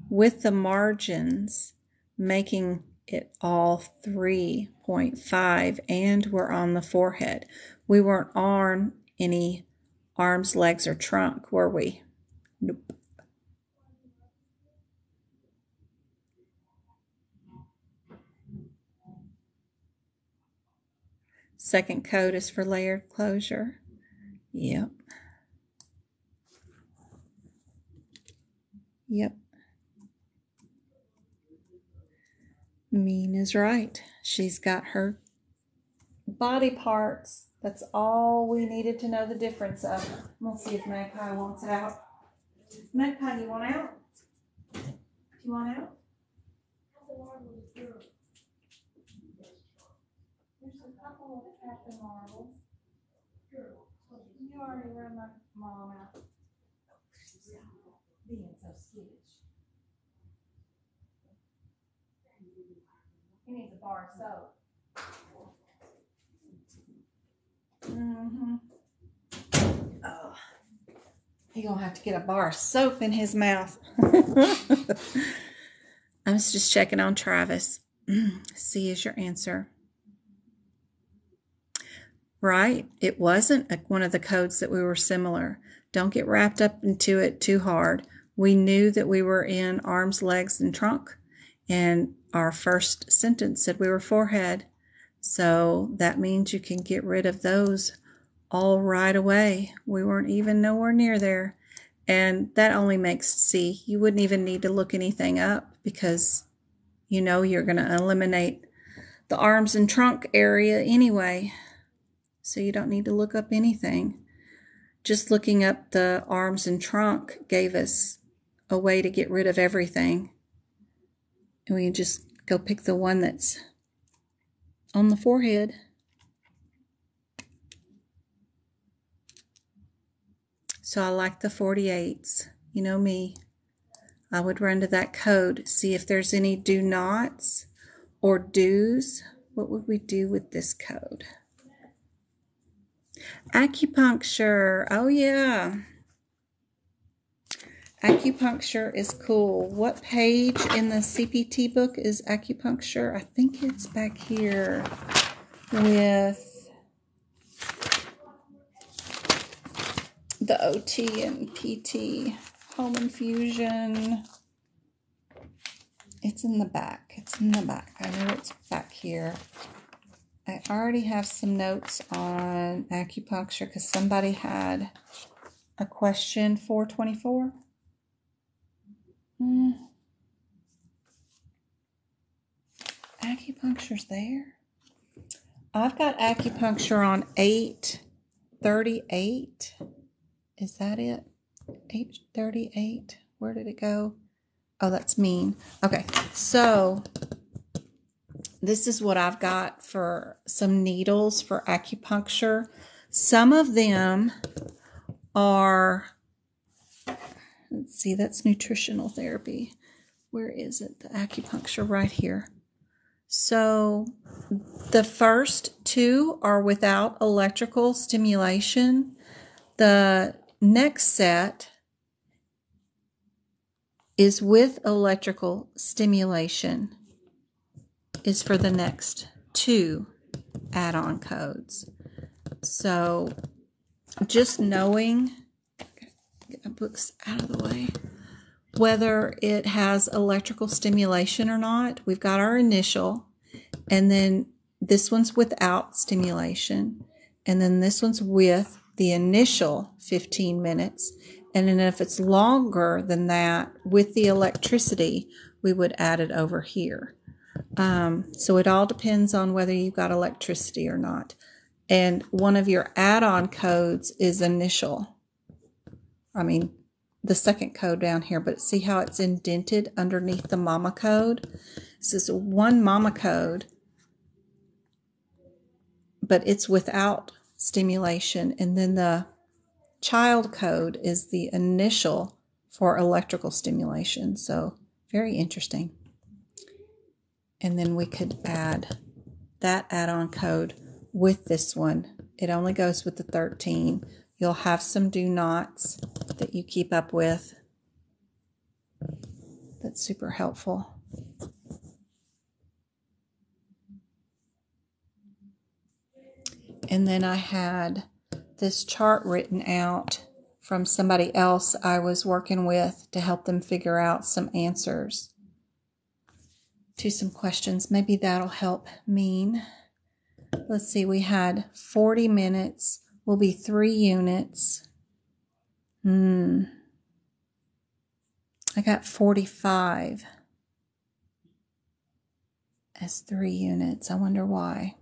with the margins making it all three point five, and we're on the forehead. We weren't on any arms, legs, or trunk, were we? Nope. Second code is for layered closure. Yep. Yep. Mean is right. She's got her body parts. That's all we needed to know the difference of. We'll see if Magpie wants out. Magpie, you want out? Do you want out? There's a couple of Captain Marvel. You already ran my mom out. Being so skittish. He needs a bar of soap. Mm-hmm. Oh, he's gonna have to get a bar of soap in his mouth. I was just checking on Travis. C is your answer. Right, it wasn't a, one of the codes that we were similar. Don't get wrapped up into it too hard. We knew that we were in arms, legs, and trunk, and our first sentence said we were forehead. So that means you can get rid of those all right away. We weren't even nowhere near there. And that only makes C. You wouldn't even need to look anything up because you know you're going to eliminate the arms and trunk area anyway. So you don't need to look up anything. Just looking up the arms and trunk gave us a way to get rid of everything. And we can just go pick the one that's on the forehead. So I like the forty-eights. You know me. I would run to that code, see if there's any do nots or do's. What would we do with this code? Acupuncture. Oh, yeah. Acupuncture is cool. What page in the C P T book is acupuncture? I think it's back here with the O T and P T. Home infusion. It's in the back. It's in the back. I know it's back here. I already have some notes on acupuncture because somebody had a question for twenty-four. Mm. Acupuncture's there. I've got acupuncture on eight thirty-eight. Is that it? eight thirty-eight. Where did it go? Oh, that's Mean. Okay, so this is what I've got for some needles for acupuncture. Some of them are, let's see, that's nutritional therapy. Where is it? The acupuncture right here. So the first two are without electrical stimulation. The next set is with electrical stimulation. Is for the next two add-on codes. So just knowing, get my books out of the way, whether it has electrical stimulation or not, we've got our initial, and then this one's without stimulation, and then this one's with the initial fifteen minutes, and then if it's longer than that with the electricity, we would add it over here. Um, so it all depends on whether you've got electricity or not. And one of your add-on codes is initial. I mean, the second code down here, but see how it's indented underneath the mama code? This is one mama code, but it's without stimulation. And then the child code is the initial for electrical stimulation. So very interesting. And then we could add that add-on code with this one. It only goes with the thirteen. You'll have some do nots that you keep up with. That's super helpful. And then I had this chart written out from somebody else I was working with to help them figure out some answers to some questions. Maybe that'll help Mean. Let's see, we had forty minutes will be three units. Hmm. I got forty-five as three units. I wonder why.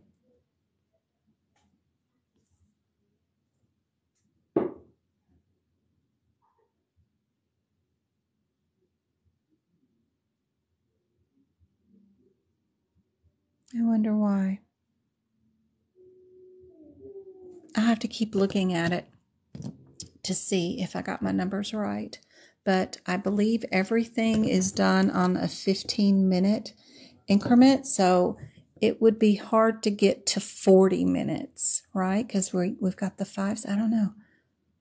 I wonder why. I have to keep looking at it to see if I got my numbers right. But I believe everything is done on a fifteen minute increment. So it would be hard to get to forty minutes, right? Because we, we've got the fives. I don't know.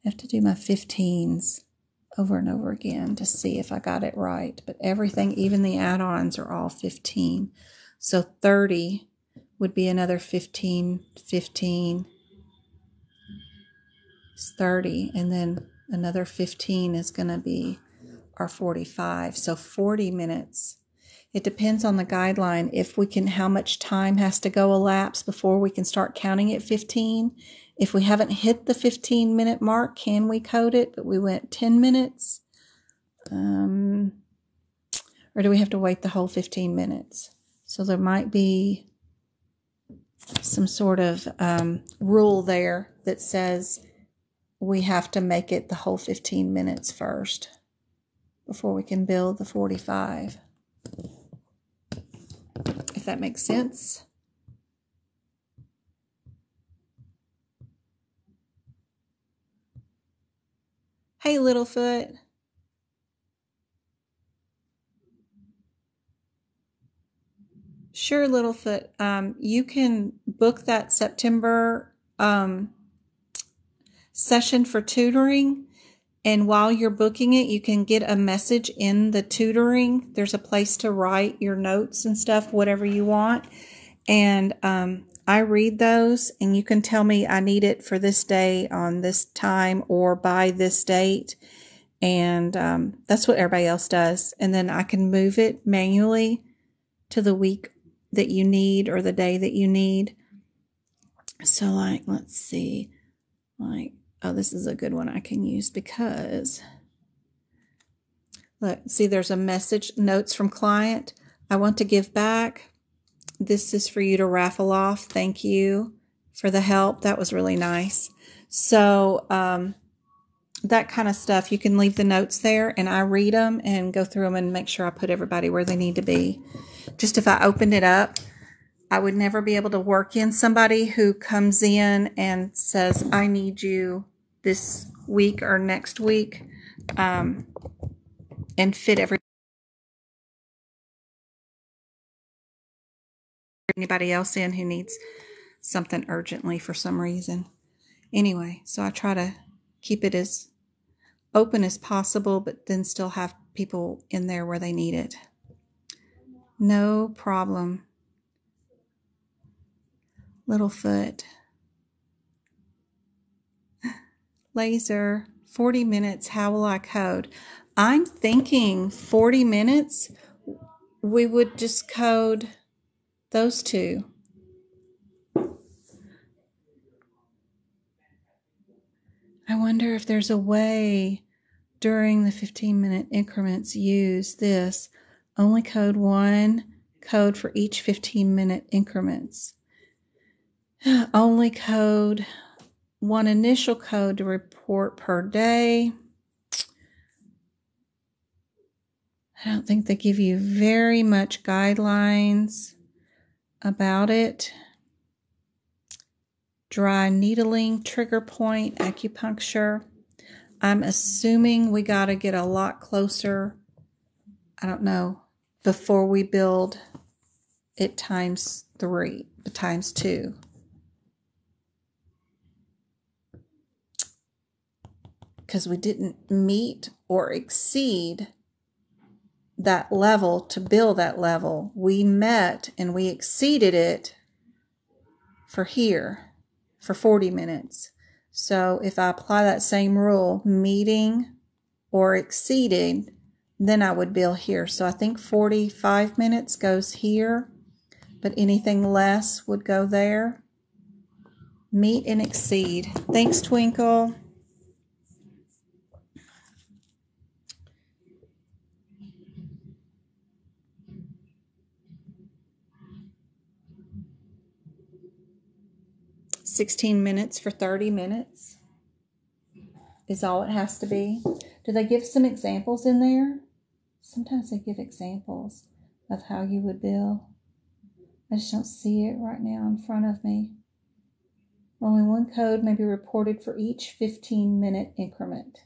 I have to do my fifteens over and over again to see if I got it right. But everything, even the add-ons, are all fifteen. So thirty would be another fifteen, fifteen. It's thirty, and then another fifteen is going to be our forty-five. So forty minutes. It depends on the guideline if we can, how much time has to go elapse before we can start counting at fifteen. If we haven't hit the fifteen minute mark, can we code it? But we went ten minutes. Um, or do we have to wait the whole fifteen minutes? So there might be some sort of um, rule there that says we have to make it the whole fifteen minutes first before we can build the forty-five. If that makes sense. Hey, Littlefoot. Sure, Littlefoot. Um, you can book that September um, session for tutoring. And while you're booking it, you can get a message in the tutoring. There's a place to write your notes and stuff, whatever you want. And um, I read those, and you can tell me I need it for this day on this time or by this date. And um, that's what everybody else does. And then I can move it manually to the week that you need or the day that you need. So like, let's see, like, oh, this is a good one I can use because, look, see, there's a message, notes from client. I want to give back. This is for you to raffle off. Thank you for the help. That was really nice. So um, that kind of stuff, you can leave the notes there, and I read them and go through them and make sure I put everybody where they need to be. Just if I opened it up, I would never be able to work in somebody who comes in and says, I need you this week or next week, um, and fit every anybody else in who needs something urgently for some reason. Anyway, so I try to keep it as open as possible, but then still have people in there where they need it. No problem. Littlefoot. Laser. forty minutes. How will I code? I'm thinking forty minutes. We would just code those two. I wonder if there's a way during the fifteen minute increments use this. Only code one code for each fifteen minute increments. Only code one initial code to report per day. I don't think they give you very much guidelines about it. Dry needling, trigger point, acupuncture. I'm assuming we got to get a lot closer. I don't know, before we build it times three, times two. Because we didn't meet or exceed that level to bill that level. We met and we exceeded it for here, for forty minutes. So if I apply that same rule, meeting or exceeded, then I would bill here. So I think forty-five minutes goes here, but anything less would go there. Meet and exceed. Thanks, Twinkle. sixteen minutes for thirty minutes is all it has to be. Do they give some examples in there? Sometimes they give examples of how you would bill. I just don't see it right now in front of me. Only one code may be reported for each fifteen minute increment.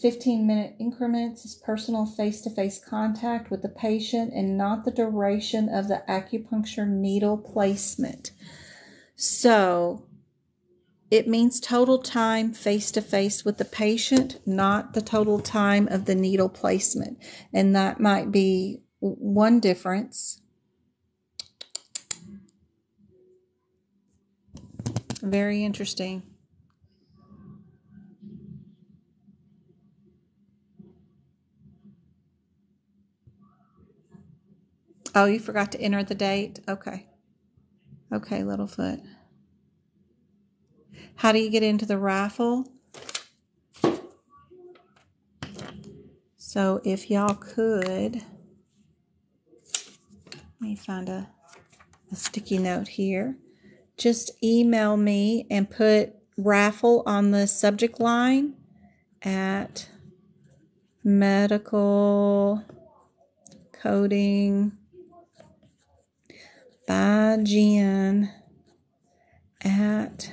fifteen minute increments is personal face-to-face contact with the patient and not the duration of the acupuncture needle placement. So it means total time face-to-face with the patient, not the total time of the needle placement. And that might be one difference. Very interesting. Oh, you forgot to enter the date? Okay. Okay, Littlefoot. How do you get into the raffle? So if y'all could, let me find a, a sticky note here. Just email me and put raffle on the subject line at medical coding by Jen at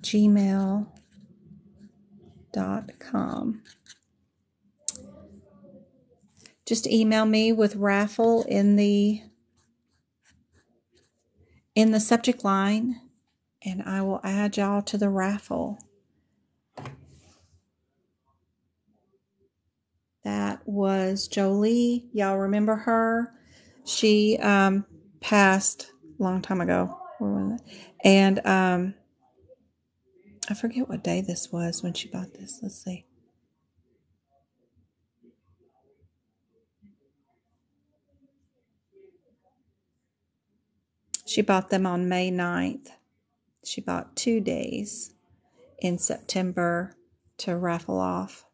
gmail dot com. Just email me with raffle in the in the subject line, and I will add y'all to the raffle. That was Jolie. Y'all remember her? She um, passed a long time ago. And um, I forget what day this was when she bought this. Let's see. She bought them on May ninth. She bought two days in September to raffle off.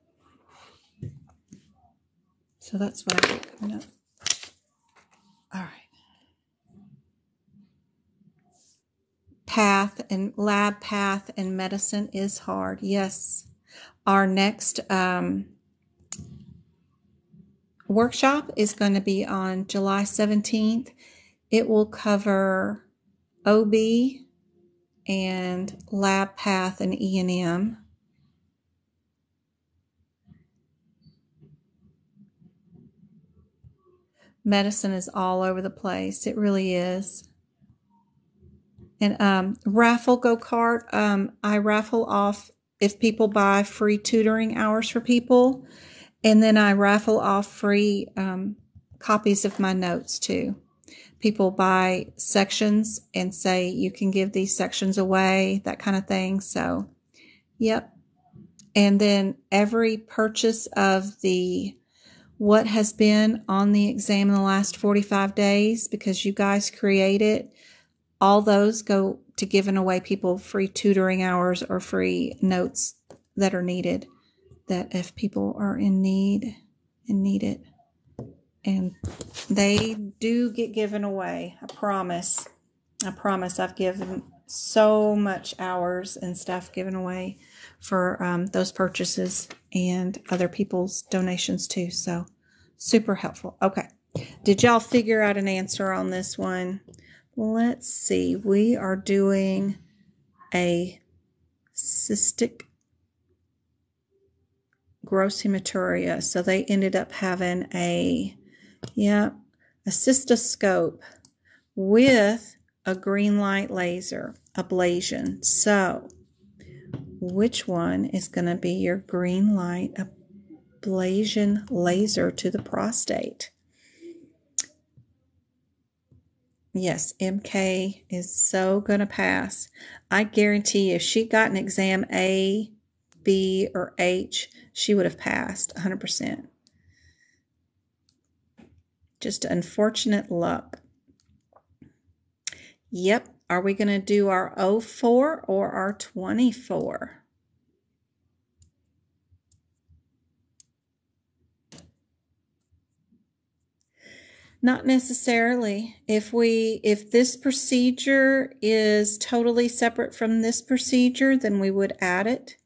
So that's what I got coming up. All right. Path and lab path and medicine is hard. Yes. Our next um, workshop is going to be on July seventeenth. It will cover O B and lab path and E and M. Medicine is all over the place. It really is. And um, raffle go-kart, um, I raffle off if people buy free tutoring hours for people. And then I raffle off free um, copies of my notes too. People buy sections and say you can give these sections away, that kind of thing. So, yep. And then every purchase of the what has been on the exam in the last forty-five days, because you guys create it, all those go to giving away people free tutoring hours or free notes that are needed, that if people are in need and need it. And they do get given away. I promise. I promise I've given so much hours and stuff given away for um, those purchases and other people's donations too. So super helpful. Okay. Did y'all figure out an answer on this one? Let's see. We are doing a cystic gross hematuria. So they ended up having a... yeah, a cystoscope with a green light laser ablation. So, which one is going to be your green light ablation laser to the prostate? Yes, M K is so going to pass. I guarantee if she got an exam A, B, or H, she would have passed one hundred percent. Just unfortunate luck. Yep. Are we going to do our oh four or our twenty-four? Not necessarily. If we, if this procedure is totally separate from this procedure, then we would add it.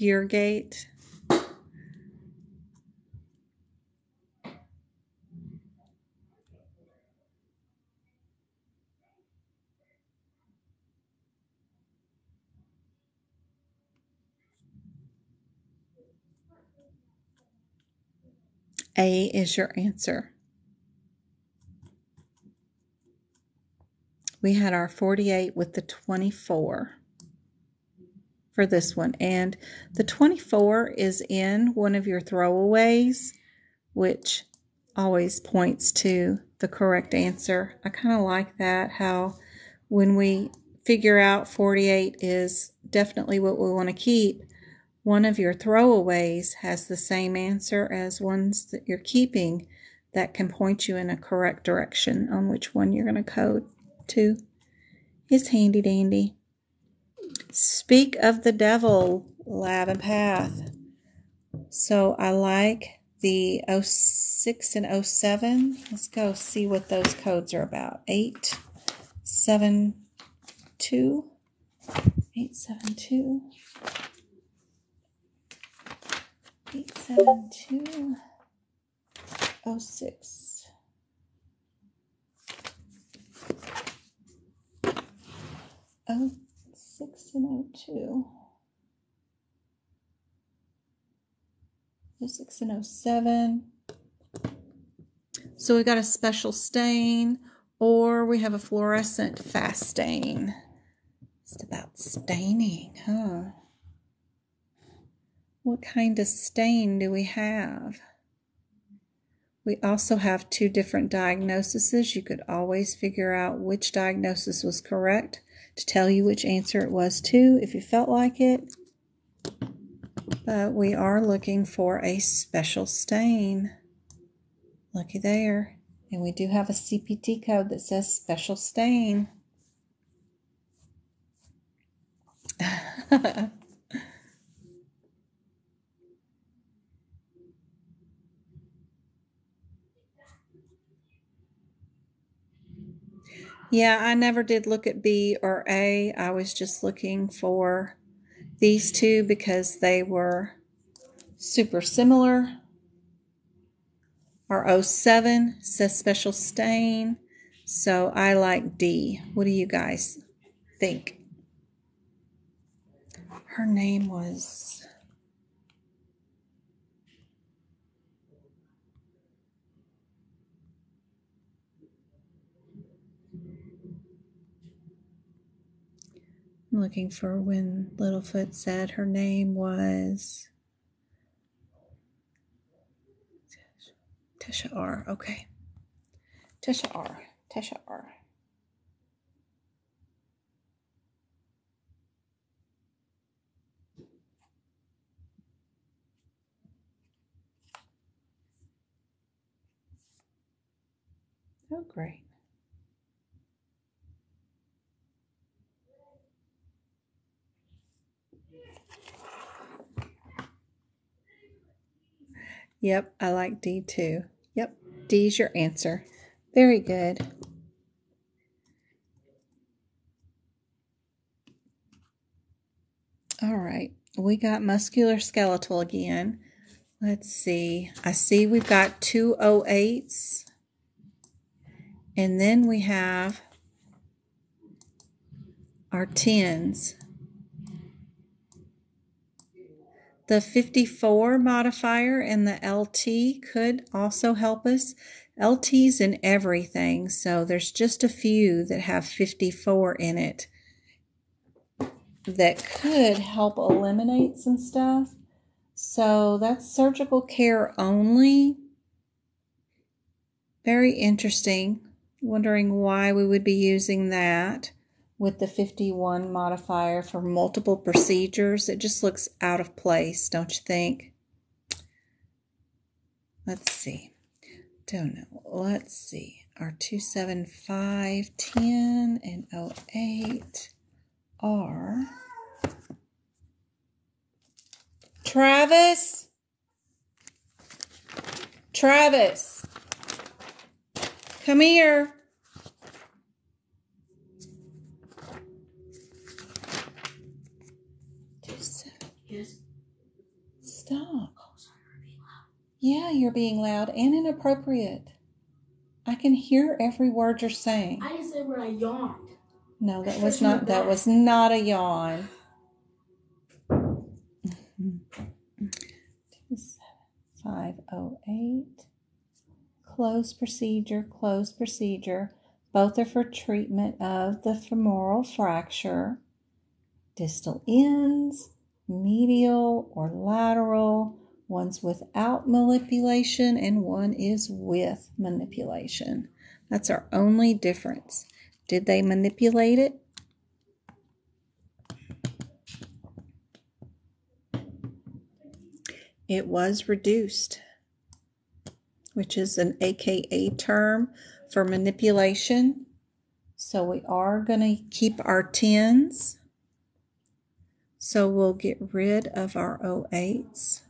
Furigate. A is your answer. We had our forty-eight with the twenty-four. For this one. And the twenty-four is in one of your throwaways, which always points to the correct answer. I kind of like that, how when we figure out forty-eight is definitely what we want to keep, one of your throwaways has the same answer as ones that you're keeping that can point you in a correct direction on which one you're going to code to. It's handy dandy. Speak of the devil, lab and path. So I like the oh six and oh seven. Let's go see what those codes are about. eight seven two. eight seven two. eight seven two. oh six. oh Six and oh two. oh six and oh seven. So we got a special stain, or we have a fluorescent fast stain. It's about staining, huh? What kind of stain do we have? We also have two different diagnoses. You could always figure out which diagnosis was correct to tell you which answer it was to if you felt like it. But we are looking for a special stain. Looky there. And we do have a C P T code that says special stain. Yeah, I never did look at B or A. I was just looking for these two because they were super similar. Our oh seven says special stain. So I like D. What do you guys think? Her name was... looking for when Littlefoot said her name was Tisha R. Okay. Tisha R. Tisha R. Oh, great. Yep, I like D too. Yep, D's your answer. Very good. All right, we got musculoskeletal again. Let's see. I see we've got two oh eights. And then we have our tens. The fifty-four modifier and the L T could also help us. L T's in everything, so there's just a few that have fifty-four in it that could help eliminate some stuff. So that's surgical care only. Very interesting. Wondering why we would be using that with the fifty-one modifier for multiple procedures. It just looks out of place, don't you think? Let's see. Don't know. Let's see. Our two, seven, five, ten, and oh eight are... Travis! Travis! Come here! Stop. Yeah, you're being loud and inappropriate. I can hear every word you're saying. I didn't say when I yawned. No, that was not that was not a yawn. two seven five oh eight. Close procedure, close procedure. Both are for treatment of the femoral fracture. Distal ends. Medial or lateral, one's without manipulation and one is with manipulation. That's our only difference. Did they manipulate it? It was reduced, which is an A K A term for manipulation. So we are going to keep our tens. So we'll get rid of our oh eights.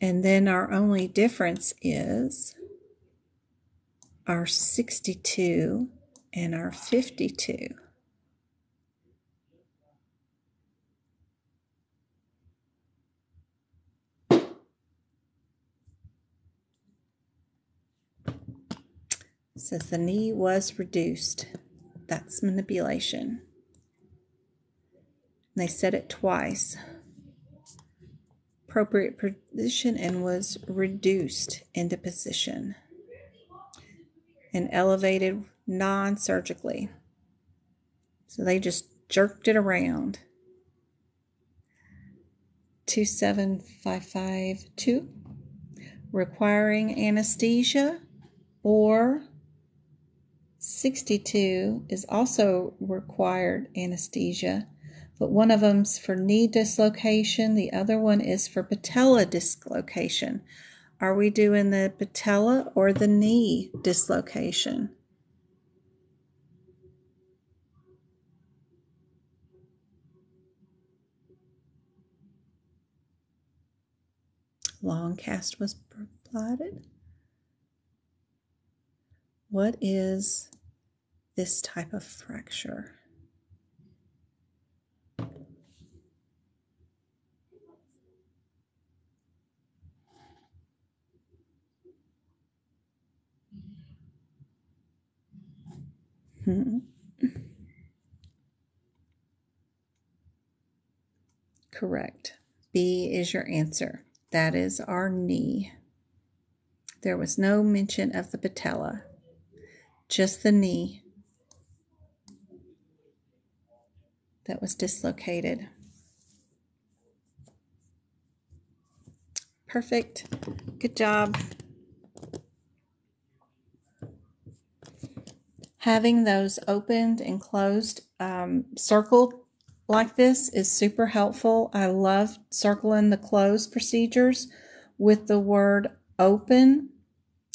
And then our only difference is our sixty-two and our fifty-two. Says the knee was reduced. That's manipulation. They said it twice. appropriate position and was reduced into position and elevated non-surgically. So they just jerked it around. two seven five five two, requiring anesthesia, or sixty-two is also required anesthesia, but one of them's for knee dislocation, the other one is for patella dislocation. Are we doing the patella or the knee dislocation? Long cast was provided. What is this type of fracture? Hmm. Correct. B is your answer. That is our knee. There was no mention of the patella, just the knee that was dislocated. Perfect. Good job. Having those opened and closed um, circled like this is super helpful. I love circling the close procedures with the word open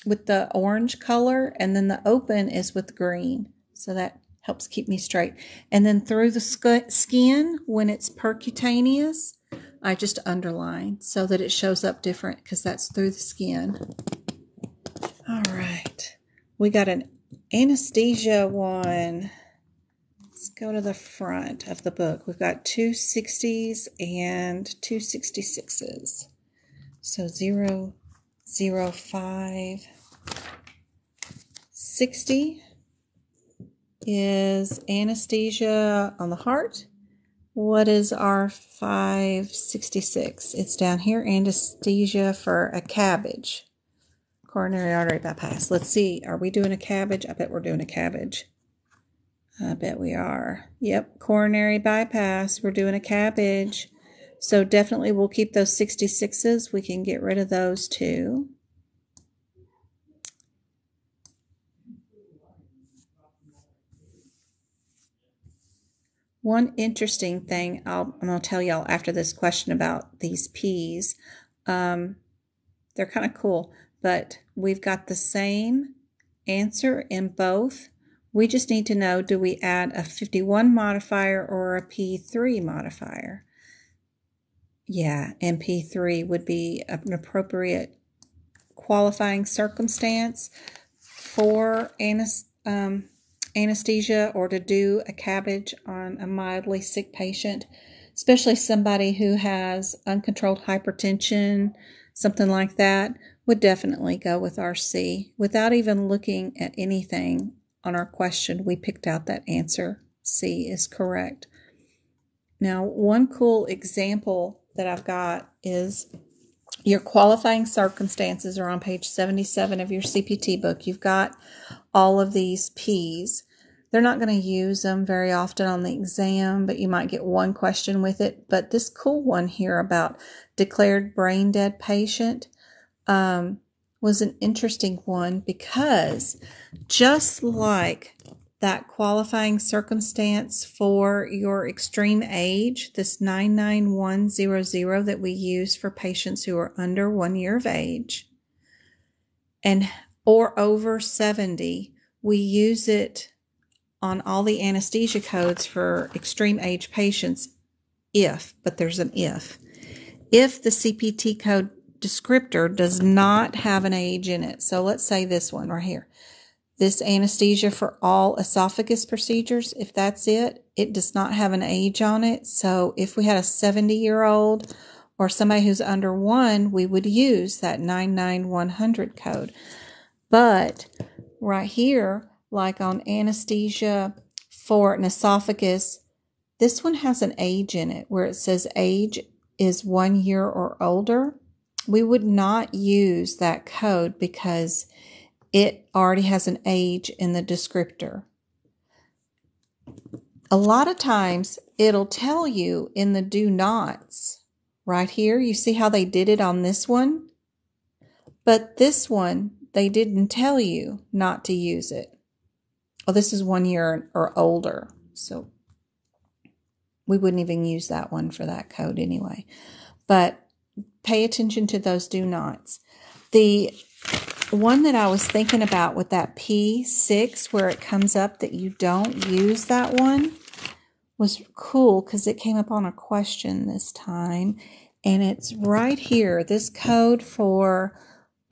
with the orange color, and then the open is with green. So that helps keep me straight. And then through the skin, when it's percutaneous, I just underline so that it shows up different because that's through the skin. All right. We got an anesthesia one. Let's go to the front of the book. We've got two sixties and two sixty-sixes. So zero, zero, five. sixty is anesthesia on the heart. What is our five sixty-six? It's down here, anesthesia for a cabbage. Coronary artery bypass. Let's see. Are we doing a cabbage? I bet we're doing a cabbage. I bet we are. Yep, coronary bypass. We're doing a cabbage. So definitely we'll keep those sixty-sixes. We can get rid of those too. One interesting thing I'll, I'm going to tell y'all after this question about these P's. Um, they're kind of cool, but we've got the same answer in both. We just need to know, do we add a fifty-one modifier or a P three modifier? Yeah, and P three would be an appropriate qualifying circumstance for um, anesthesia or to do a cabbage on a mildly sick patient, especially somebody who has uncontrolled hypertension, something like that, would definitely go with our C. Without even looking at anything on our question, we picked out that answer. C is correct. Now, one cool example that I've got is your qualifying circumstances are on page seventy-seven of your C P T book. You've got all of these P's. They're not going to use them very often on the exam, but you might get one question with it. But this cool one here about declared brain dead patient um, was an interesting one, because just like that qualifying circumstance for your extreme age, this nine nine one zero zero that we use for patients who are under one year of age and or over seventy, we use it on all the anesthesia codes for extreme age patients if, but there's an if, if the C P T code descriptor does not have an age in it. So let's say this one right here. This anesthesia for all esophagus procedures, if that's it, it does not have an age on it. So if we had a seventy-year-old or somebody who's under one, we would use that nine nine one zero zero code. But right here, like on anesthesia for an esophagus, this one has an age in it where it says age is one year or older, we would not use that code because it already has an age in the descriptor. A lot of times it'll tell you in the do nots right here. You see how they did it on this one? But this one, they didn't tell you not to use it. Oh, this is one year or older. So we wouldn't even use that one for that code anyway. But pay attention to those do nots. The one that I was thinking about with that P six, where it comes up that you don't use that one, was cool because it came up on a question this time. And it's right here. This code for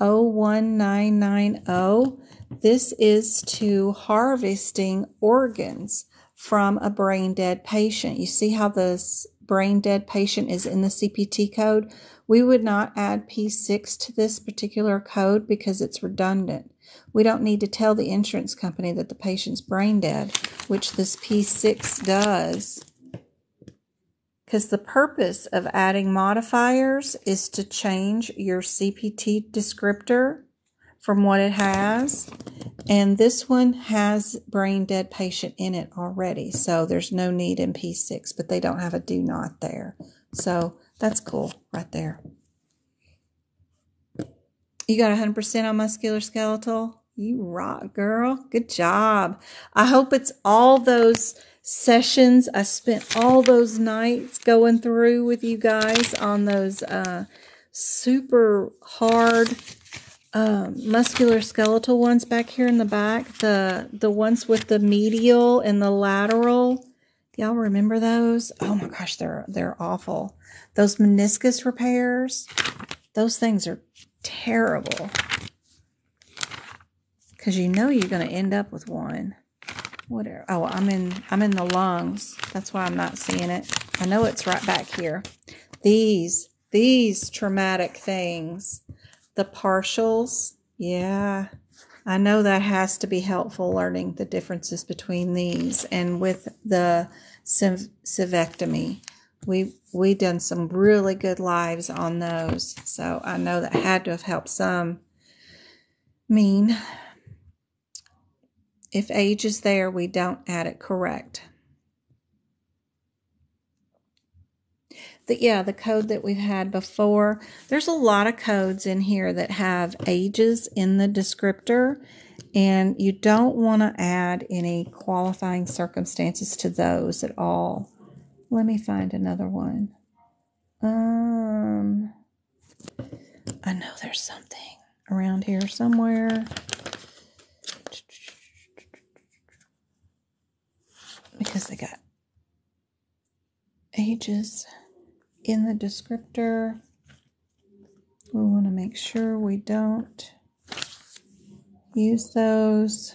zero one nine nine zero, this is to harvesting organs from a brain dead patient. You see how this brain dead patient is in the C P T code? We would not add P six to this particular code because it's redundant. We don't need to tell the insurance company that the patient's brain dead, which this P six does, because the purpose of adding modifiers is to change your C P T descriptor from what it has, and this one has brain dead patient in it already, so there's no need in P six, but they don't have a do not there, so that's cool right there. You got one hundred percent on musculoskeletal? You rock, girl. Good job. I hope it's all those sessions. I spent all those nights going through with you guys on those uh, super hard Um, musculoskeletal ones back here in the back, the the ones with the medial and the lateral. Y'all remember those? Oh my gosh, they're they're awful. Those meniscus repairs, those things are terrible, because you know you're going to end up with one. What are, oh, I'm in I'm in the lungs. That's why I'm not seeing it. I know it's right back here. These these traumatic things. The partials, yeah, I know that has to be helpful, learning the differences between these. And with the cervectomy, we we done some really good lives on those. So I know that had to have helped some. Mean, if age is there, we don't add it, correct. The, yeah, the code that we've had before. There's a lot of codes in here that have ages in the descriptor, and you don't want to add any qualifying circumstances to those at all. Let me find another one. Um, I know there's something around here somewhere. Because they got ages in the descriptor. We want to make sure we don't use those.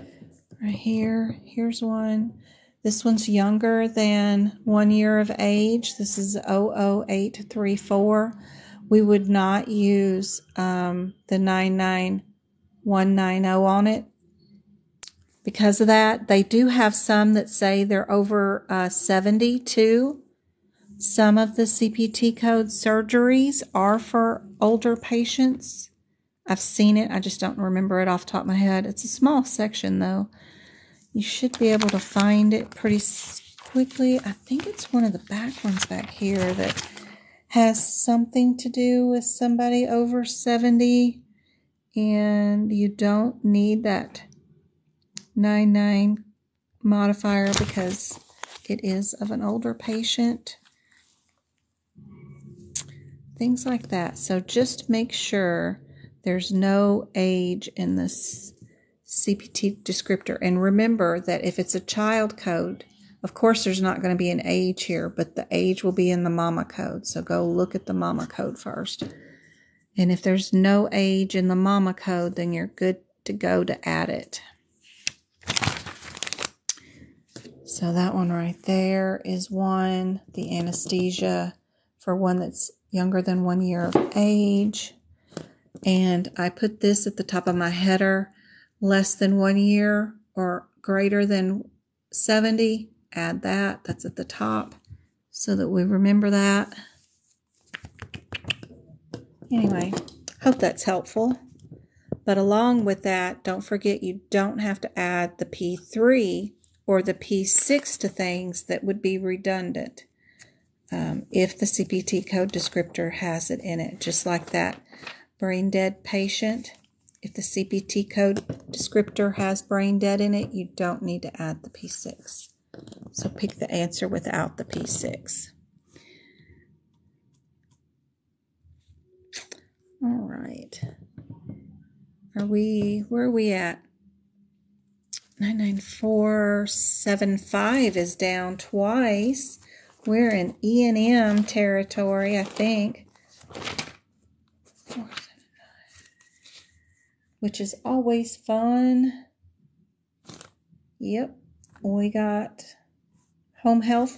Right here, here's one. This one's younger than one year of age. This is zero zero eight three four. We would not use um, the nine nine one nine zero on it. Because of that, they do have some that say they're over uh, seventy-two. Some of the C P T code surgeries are for older patients. I've seen it. I just don't remember it off the top of my head. It's a small section, though. You should be able to find it pretty quickly. I think it's one of the back ones back here that has something to do with somebody over seventy. And you don't need that nine nine modifier because it is of an older patient. Things like that. So just make sure there's no age in this C P T descriptor. And remember that if it's a child code, of course there's not going to be an age here, but the age will be in the mama code. So go look at the mama code first. And if there's no age in the mama code, then you're good to go to add it. So that one right there is one. The anesthesia for one that's younger than one year of age. And I put this at the top of my header, less than one year or greater than seventy. Add that. That's at the top so that we remember that. Anyway, hope that's helpful. But along with that, don't forget you don't have to add the P three or the P six to things that would be redundant um, if the C P T code descriptor has it in it. Just like that brain dead patient, if the C P T code descriptor has brain dead in it, you don't need to add the P six. So pick the answer without the P six. All right. Are we, where are we at? nine nine four seven five is down twice. We're in E and M territory, I think. four seven five. Which is always fun. Yep. We got home health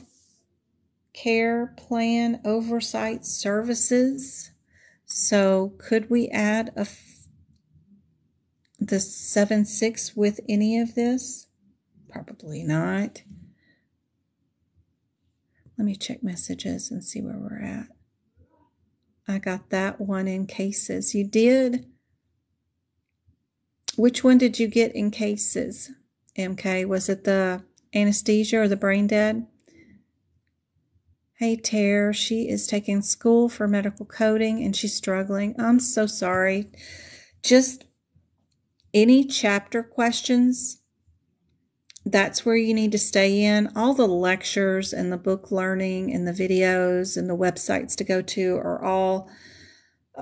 care plan oversight services. So could we add a the seven six with any of this? Probably not. Let me check messages and see where we're at. I got that one in cases. You did? Which one did you get in cases, M K? Was it the anesthesia or the brain dead? Hey, Tare, she is taking school for medical coding and she's struggling. I'm so sorry. Just any chapter questions, that's where you need to stay in. All the lectures and the book learning and the videos and the websites to go to are all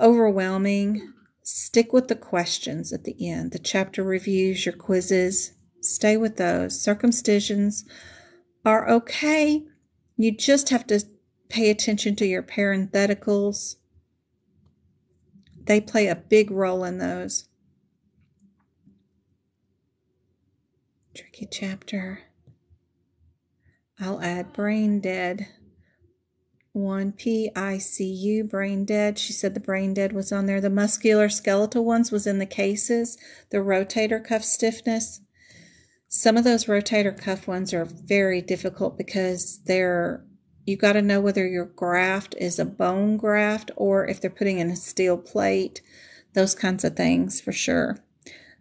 overwhelming. Stick with the questions at the end, the chapter reviews, your quizzes. Stay with those. Circumcisions are okay. You just have to pay attention to your parentheticals. They play a big role in those. Tricky chapter. I'll add brain dead. one P I C U, brain dead. She said the brain dead was on there. The muscular skeletal ones was in the cases. The rotator cuff stiffness. Some of those rotator cuff ones are very difficult because they're, you got to know whether your graft is a bone graft or if they're putting in a steel plate, those kinds of things for sure.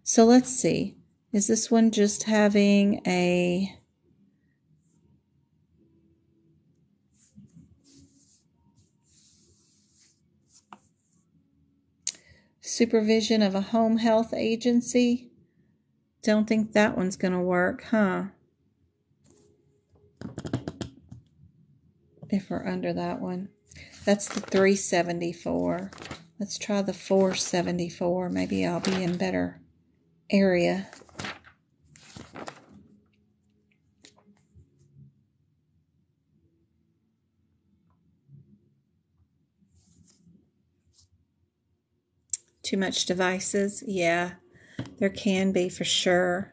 So let's see. Is this one just having a, supervision of a home health agency? Don't think that one's going to work, huh? If we're under that one. That's the three seventy-four. Let's try the four seventy-four. Maybe I'll be in better area. Too much devices? Yeah. There can be, for sure.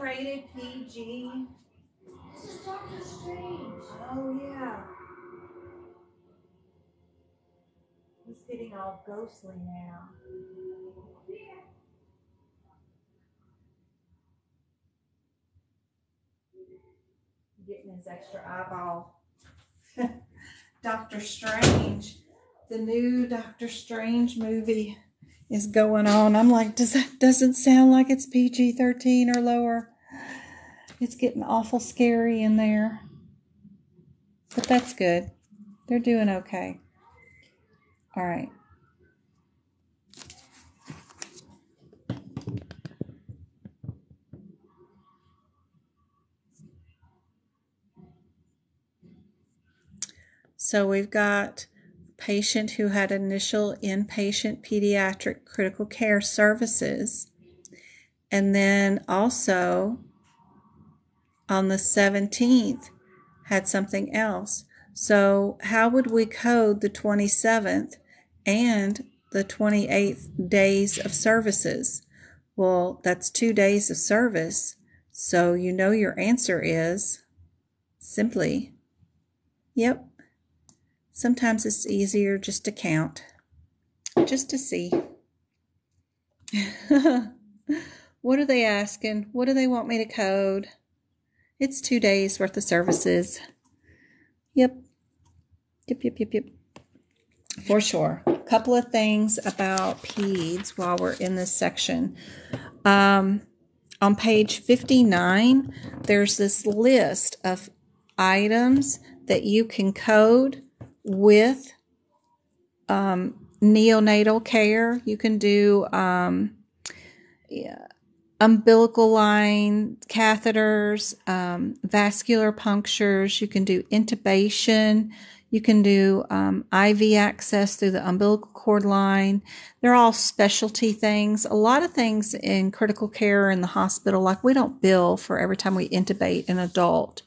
Rated P G. This is Doctor Strange. Oh, yeah. He's getting all ghostly now. Getting his extra eyeball. Doctor Strange. The new Doctor Strange movie is going on. I'm like, does that doesn't sound like it's P G thirteen or lower. It's getting awful scary in there. But that's good. They're doing okay. All right. So we've got patient who had initial inpatient pediatric critical care services. And then also on the seventeenth had something else. So how would we code the twenty-seventh and the twenty-eighth days of services? Well, that's two days of service. So you know your answer is simply, yep. Sometimes it's easier just to count, just to see. What are they asking? What do they want me to code? It's two days worth of services. Yep. Yep, yep, yep, yep. For sure. A couple of things about peds while we're in this section. Um, on page fifty-nine, there's this list of items that you can code with um, neonatal care. You can do um, yeah, umbilical line catheters, um, vascular punctures. You can do intubation. You can do um, I V access through the umbilical cord line. They're all specialty things. A lot of things in critical care in the hospital, like we don't bill for every time we intubate an adult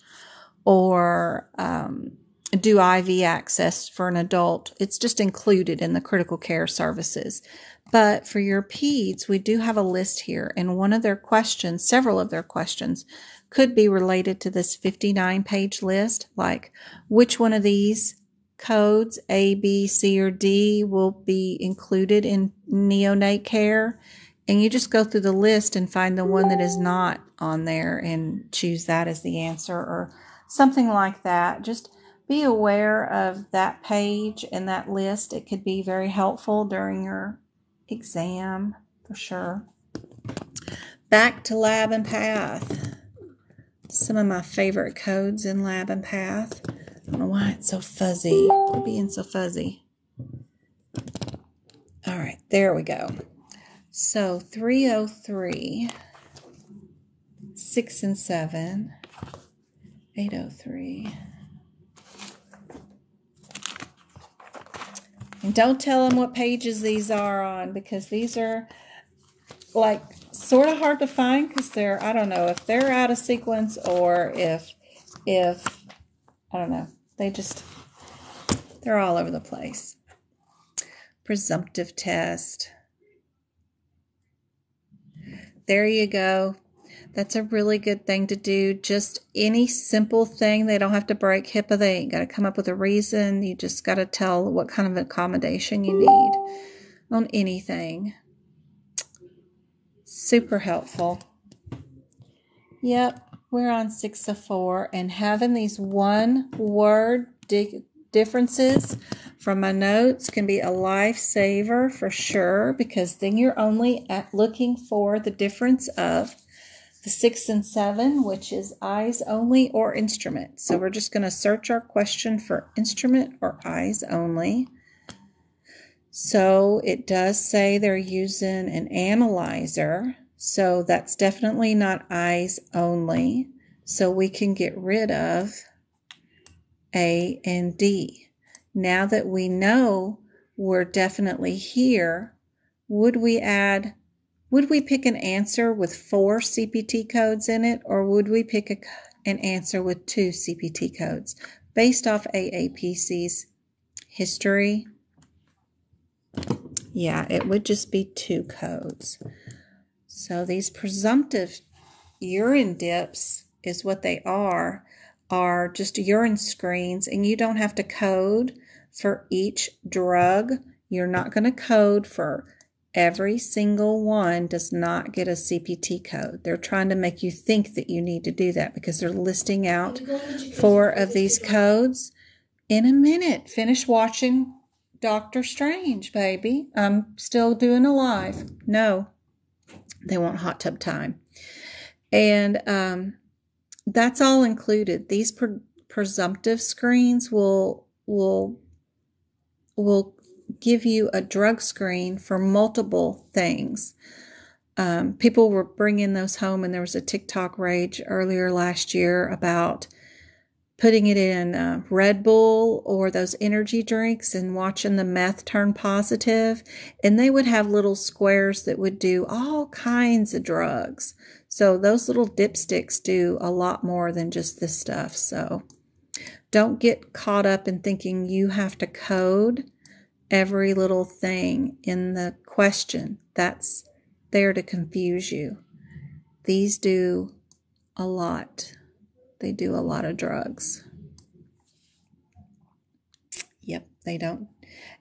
or um, do I V access for an adult. It's just included in the critical care services. But for your peds, we do have a list here. And one of their questions, several of their questions, could be related to this fifty-nine page list, like which one of these codes, A, B, C, or D, will be included in neonate care. And you just go through the list and find the one that is not on there and choose that as the answer or something like that. Just be aware of that page and that list. It could be very helpful during your exam, for sure. Back to lab and path. Some of my favorite codes in lab and path. I don't know why it's so fuzzy. We're being so fuzzy. All right, there we go. So three oh three, six and seven, eight oh three. And don't tell them what pages these are on, because these are like sort of hard to find because they're, I don't know if they're out of sequence or if, if, I don't know, they just, they're all over the place. Presumptive test. There you go. That's a really good thing to do. Just any simple thing. They don't have to break HIPAA. They ain't got to come up with a reason. You just got to tell what kind of accommodation you need on anything. Super helpful. Yep, we're on six of four, and having these one word di differences from my notes can be a lifesaver for sure, because then you're only at looking for the difference of the six and seven, which is eyes only or instrument. So we're just going to search our question for instrument or eyes only. So it does say they're using an analyzer, so that's definitely not eyes only. So we can get rid of A and D. Now that we know we're definitely here, would we add, would we pick an answer with four C P T codes in it, or would we pick a, an answer with two C P T codes based off A A P C's history? Yeah, it would just be two codes. So these presumptive urine dips is what they are, are just urine screens, and you don't have to code for each drug. You're not going to code for every single one. Does not get a C P T code. They're trying to make you think that you need to do that because they're listing out four of these codes. In a minute, finish watching Doctor Strange, baby. I'm still doing a live. No, they want hot tub time. And um, that's all included. These pre presumptive screens will, will, will give you a drug screen for multiple things. Um, people were bringing those home, and there was a TikTok rage earlier last year about putting it in uh, Red Bull or those energy drinks and watching the meth turn positive. And they would have little squares that would do all kinds of drugs. So those little dipsticks do a lot more than just this stuff. So don't get caught up in thinking you have to code every little thing in the question. That's there to confuse you. These do a lot. They do a lot of drugs. Yep, they don't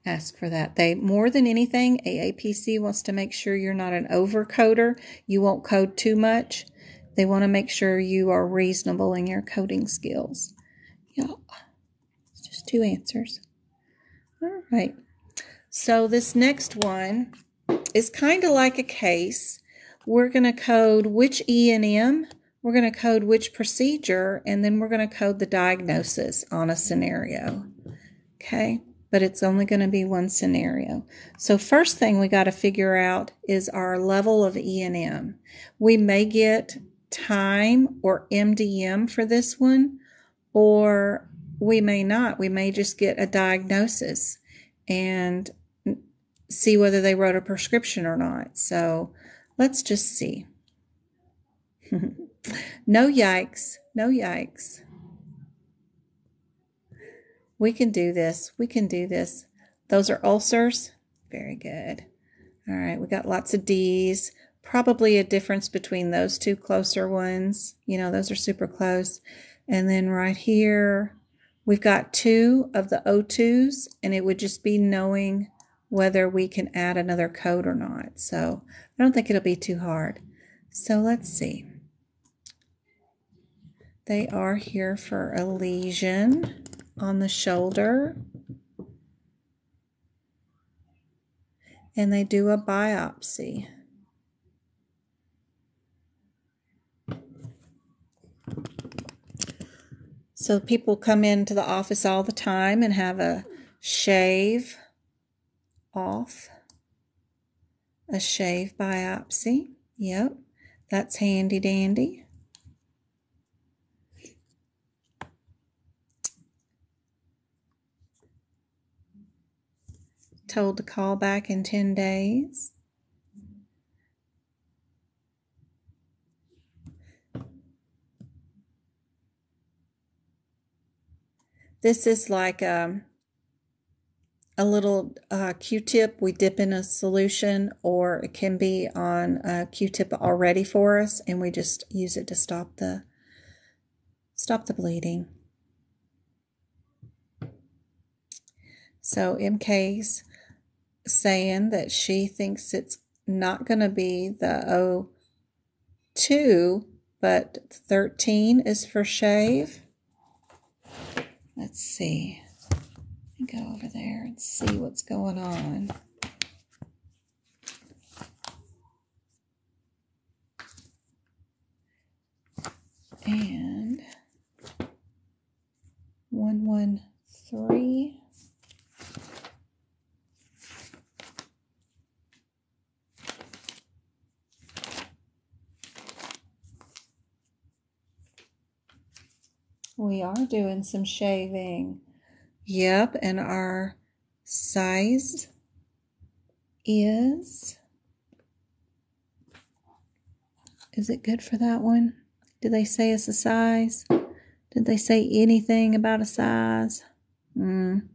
ask for that. They, more than anything, A A P C wants to make sure you're not an overcoder. You won't code too much. They want to make sure you are reasonable in your coding skills. Yep, it's just two answers. All right. So this next one is kind of like a case. We're going to code which E and M, we're going to code which procedure, and then we're going to code the diagnosis on a scenario. Okay, but it's only going to be one scenario. So first thing we got to figure out is our level of E and M. We may get time or M D M for this one, or we may not. We may just get a diagnosis and see whether they wrote a prescription or not. So let's just see. No yikes. No yikes. We can do this. We can do this. Those are ulcers. Very good. All right. We got lots of D's. Probably a difference between those two closer ones. You know, those are super close. And then right here, we've got two of the O twos, and it would just be knowing whether we can add another code or not. So I don't think it'll be too hard. So let's see. They are here for a lesion on the shoulder. And they do a biopsy. So people come into the office all the time and have a shave off, a shave biopsy. Yep, that's handy dandy. Told to call back in ten days. This is like um a little uh, Q-tip we dip in a solution, or it can be on a Q-tip already for us, and we just use it to stop the stop the bleeding. So M K's saying that she thinks it's not going to be the O two, but thirteen is for shave. Let's see. Go over there and see what's going on. And one one three. We are doing some shaving. Yep, and our size is, is it good for that one? Did they say it's a size? Did they say anything about a size? Mm.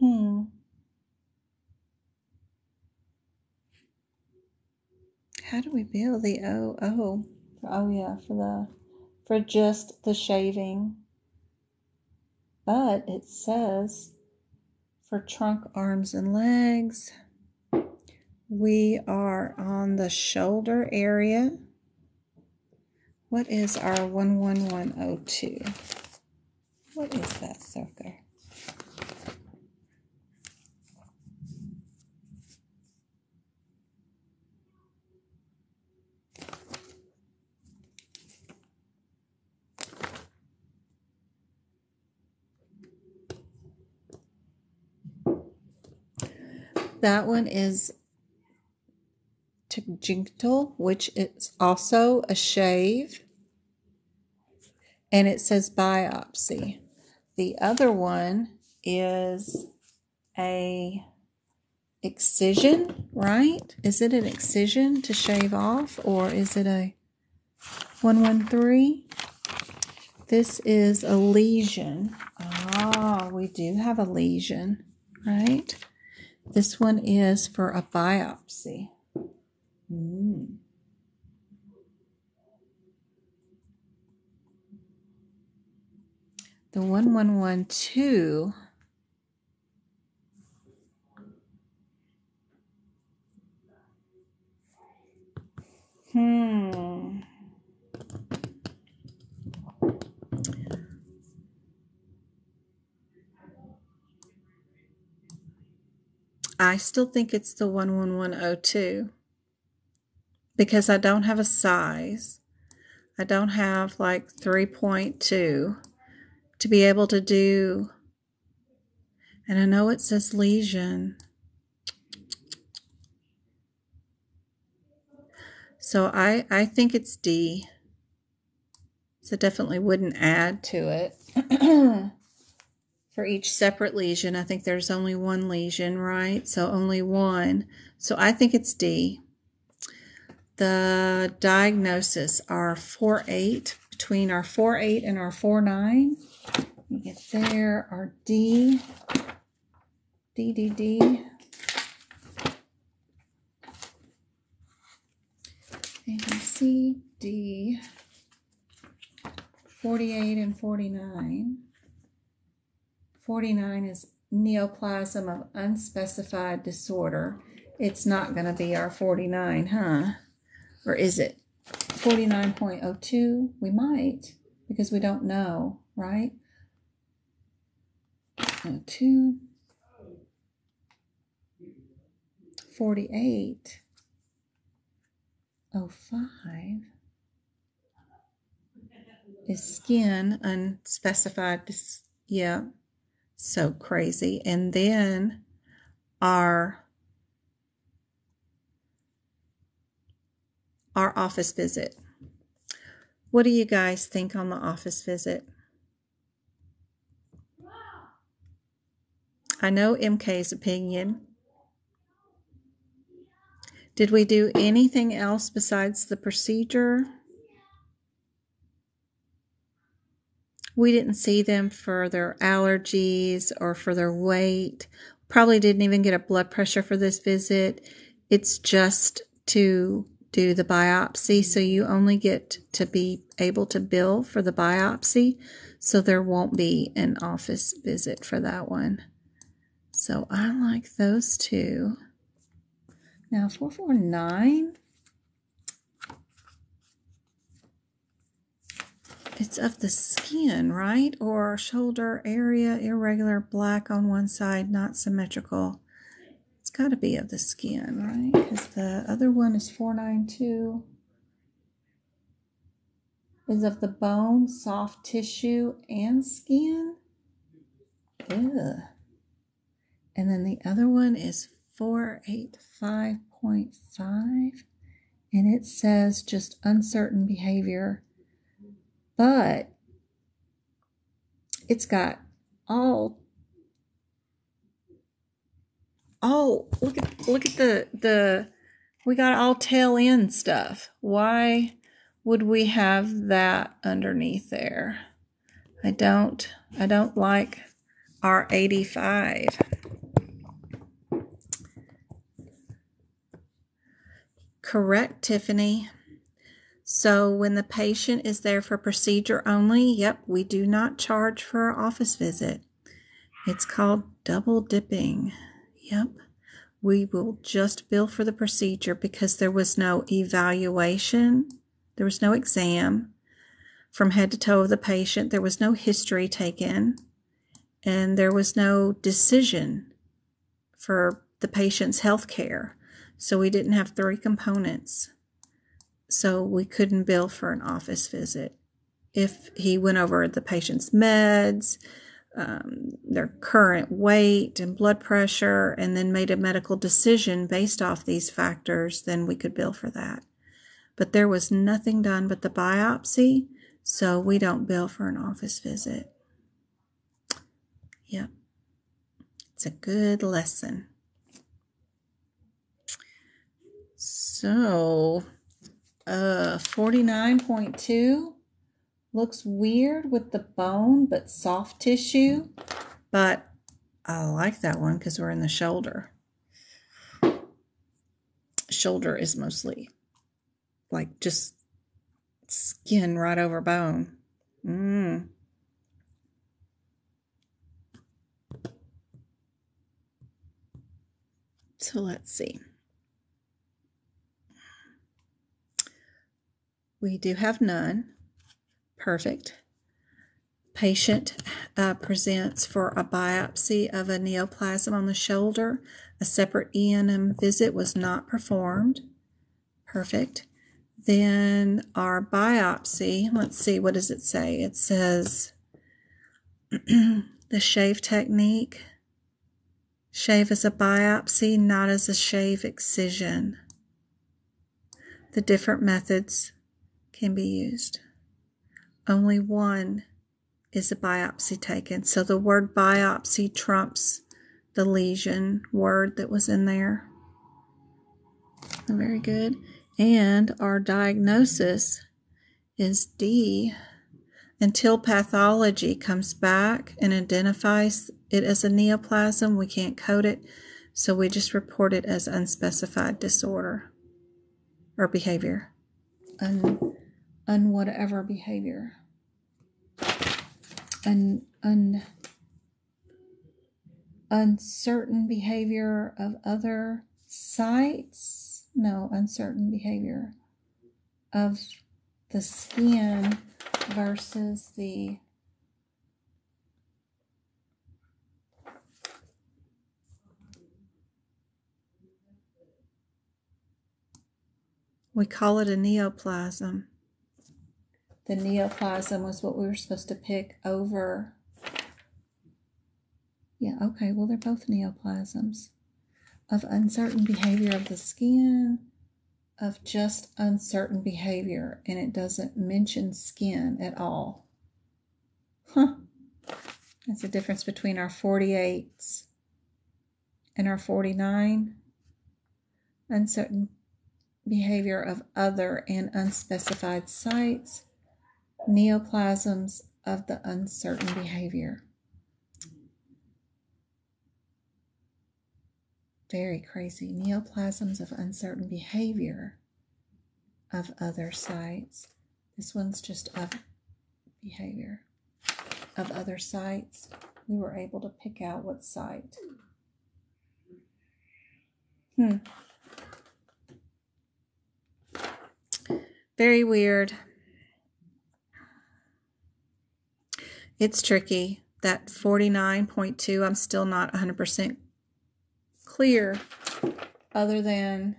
Hmm. How do we build the O? Oh, oh yeah, for the for just the shaving. But it says for trunk, arms, and legs. We are on the shoulder area. What is our one one one oh two? What is that sucker? that one is Tjinkle, which is also a shave. And it says biopsy. The other one is a excision, right? Is it an excision to shave off, or is it a one one three? This is a lesion. Ah, we do have a lesion, right? This one is for a biopsy. Mm. The one one one two Hmm. I still think it's the one one one oh two because I don't have a size. I don't have like three point two to be able to do. And I know it says lesion. So I, I think it's D. So definitely wouldn't add to it. For each separate lesion, I think there's only one lesion, right? So only one. So I think it's D. The diagnosis are four eight, between our four eight and our four nine. Let me get there, our D, D, D, D. C, D, forty-eight and forty-nine. forty-nine is neoplasm of unspecified disorder. It's not going to be our forty-nine, huh? Or is it? forty-nine point oh two? We might, because we don't know, right? oh two. forty-eight. Oh, five is skin unspecified. Yeah, so crazy. And then our, our office visit. What do you guys think on the office visit? I know M K's opinion. Did we do anything else besides the procedure? We didn't see them for their allergies or for their weight. Probably didn't even get a blood pressure for this visit. It's just to do the biopsy, so you only get to be able to bill for the biopsy. So there won't be an office visit for that one. So I like those two. Now, four four nine, it's of the skin, right? Or shoulder area, irregular, black on one side, not symmetrical. It's got to be of the skin, right? Because the other one is four nine two. Is of the bone, soft tissue, and skin. Ugh. And then the other one is four eight five point five, and it says just uncertain behavior, but it's got all, oh, look at, look at the, the, we got all tail end stuff. Why would we have that underneath there? I don't, I don't like our eighty-five. Correct, Tiffany. So when the patient is there for procedure only, yep, we do not charge for an office visit. It's called double dipping. Yep. We will just bill for the procedure because there was no evaluation. There was no exam from head to toe of the patient. There was no history taken. And there was no decision for the patient's health care. So we didn't have three components. So we couldn't bill for an office visit. If he went over the patient's meds, um, their current weight and blood pressure, and then made a medical decision based off these factors, then we could bill for that. But there was nothing done but the biopsy, so we don't bill for an office visit. Yep. It's a good lesson. So, uh, forty-nine point two looks weird with the bone, but soft tissue. But I like that one because we're in the shoulder. Shoulder is mostly like just skin right over bone. Mm. So let's see. We do have none. Perfect. Patient uh, presents for a biopsy of a neoplasm on the shoulder. A separate E and M visit was not performed. Perfect. Then our biopsy, let's see, what does it say? It says the shave technique. Shave as a biopsy, not as a shave excision. The different methods can be used. Only one is a biopsy taken. So the word biopsy trumps the lesion word that was in there. Very good. And our diagnosis is D, until pathology comes back and identifies it as a neoplasm. We can't code it, so we just report it as unspecified disorder or behavior. Un, un whatever behavior. Un, un, uncertain behavior of other sites. No, uncertain behavior of the skin versus the we call it a neoplasm. The neoplasm was what we were supposed to pick over. Yeah, okay, well, they're both neoplasms. Of uncertain behavior of the skin, of just uncertain behavior, and it doesn't mention skin at all. Huh. That's the difference between our forty-eights and our forty-nine. Uncertain behavior of other and unspecified sites, neoplasms of the uncertain behavior. Very crazy. Neoplasms of uncertain behavior of other sites. This one's just of behavior of other sites. We were able to pick out what site. Hmm. Very weird. It's tricky. That forty-nine point two, I'm still not one hundred percent clear, other than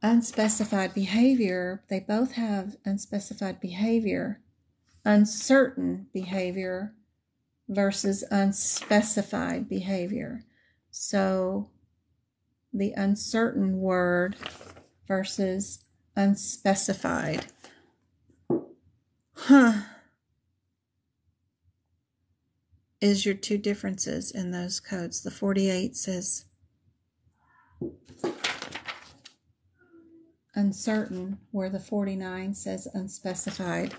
unspecified behavior. They both have unspecified behavior, uncertain behavior versus unspecified behavior. So the uncertain word versus unspecified. Huh. Is your two differences in those codes. The forty-eight says uncertain, where the forty-nine says unspecified.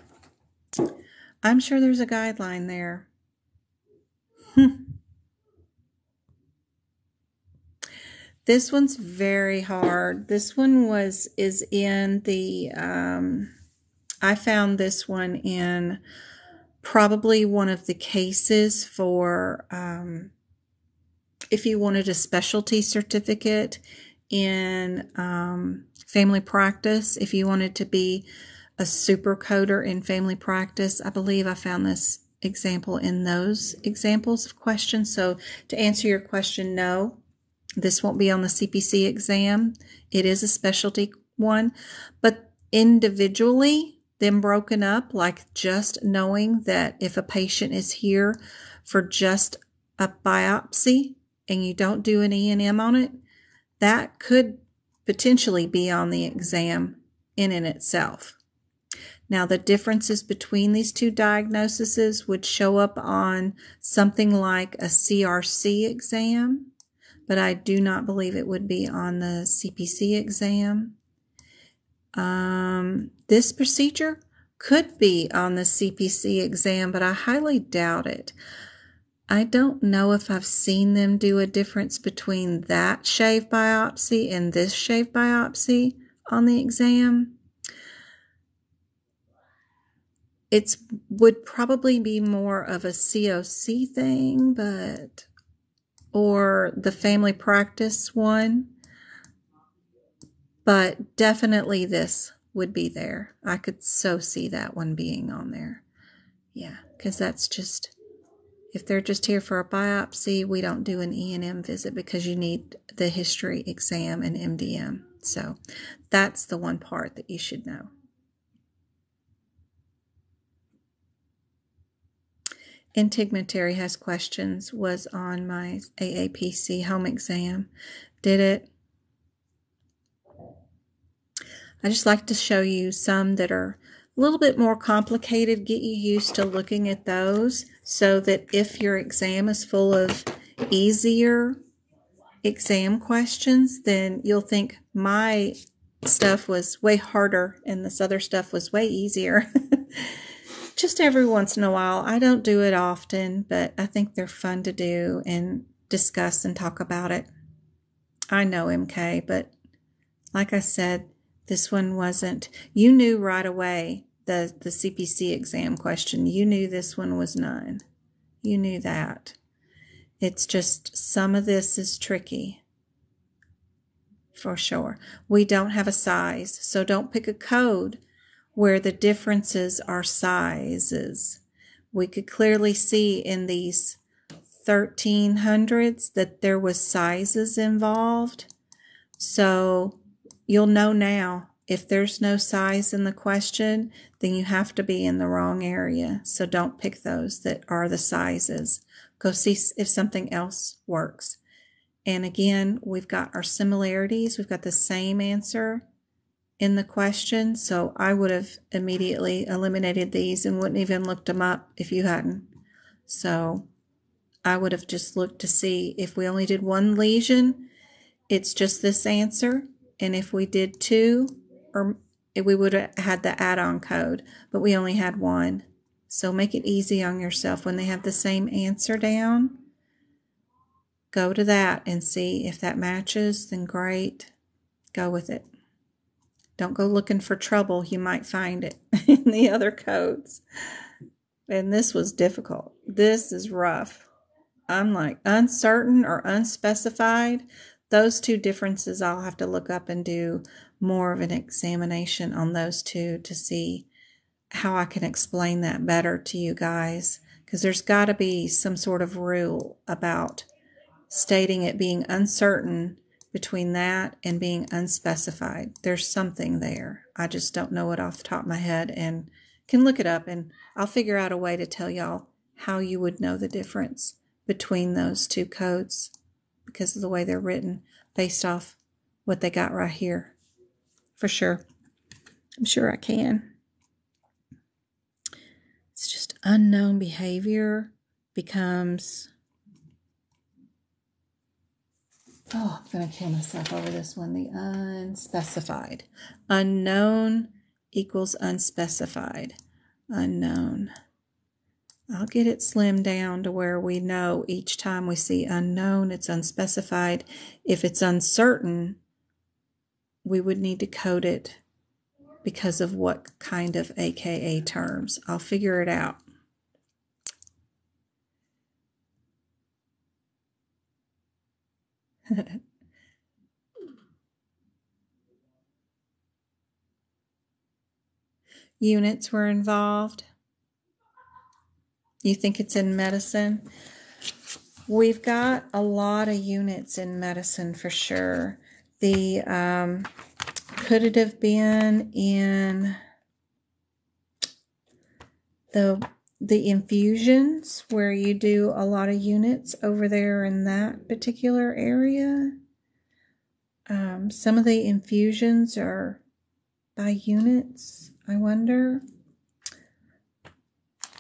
I'm sure there's a guideline there. Hmm. This one's very hard. This one was is in the, um, I found this one in probably one of the cases for um, if you wanted a specialty certificate in um, family practice, if you wanted to be a supercoder in family practice. I believe I found this example in those examples of questions. So to answer your question, no, this won't be on the C P C exam. It is a specialty one, but individually, them broken up, like just knowing that if a patient is here for just a biopsy and you don't do an E and M on it, that could potentially be on the exam in and itself. Now, the differences between these two diagnoses would show up on something like a C R C exam, but I do not believe it would be on the C P C exam. Um, this procedure could be on the C P C exam, but I highly doubt it. I don't know if I've seen them do a difference between that shave biopsy and this shave biopsy on the exam. It would probably be more of a C O C thing, but, or the family practice one, but definitely this would be there. I could so see that one being on there. Yeah, because that's just, if they're just here for a biopsy, we don't do an E and M visit because you need the history exam and M D M. So that's the one part that you should know. Intigmentary has questions, was on my A A P C home exam. Did it? I just like to show you some that are a little bit more complicated, get you used to looking at those so that if your exam is full of easier exam questions, then you'll think my stuff was way harder and this other stuff was way easier. Just every once in a while. I don't do it often, but I think they're fun to do and discuss and talk about it. I know M K, but like I said, this one wasn't. You knew right away the, the C P C exam question. You knew this one was none. You knew that. It's just some of this is tricky. For sure. We don't have a size, so don't pick a code where the differences are sizes. We could clearly see in these thirteen hundreds that there was sizes involved. So you'll know now, if there's no size in the question, then you have to be in the wrong area. So don't pick those that are the sizes. Go see if something else works. And again, we've got our similarities. We've got the same answer in the question, so I would have immediately eliminated these and wouldn't even looked them up if you hadn't. So I would have just looked to see if we only did one lesion, it's just this answer, and if we did two, or we would have had the add-on code, but we only had one. So make it easy on yourself. When they have the same answer down, go to that and see if that matches, then great, go with it. Don't go looking for trouble. You might find it in the other codes. And this was difficult. This is rough. I'm like uncertain or unspecified. Those two differences, I'll have to look up and do more of an examination on those two to see how I can explain that better to you guys. Because there's got to be some sort of rule about stating it being uncertain between that and being unspecified. There's something there. I just don't know it off the top of my head and can look it up, and I'll figure out a way to tell y'all how you would know the difference between those two codes because of the way they're written based off what they got right here. For sure. I'm sure I can. It's just unknown behavior becomes... Oh, I'm going to kill myself over this one. The unspecified. Unknown equals unspecified. Unknown. I'll get it slimmed down to where we know each time we see unknown, it's unspecified. If it's uncertain, we would need to code it because of what kind of A K A terms. I'll figure it out. Units were involved. You think it's in medicine? We've got a lot of units in medicine for sure. The um, could it have been in the the infusions where you do a lot of units over there in that particular area. Um, some of the infusions are by units. I wonder.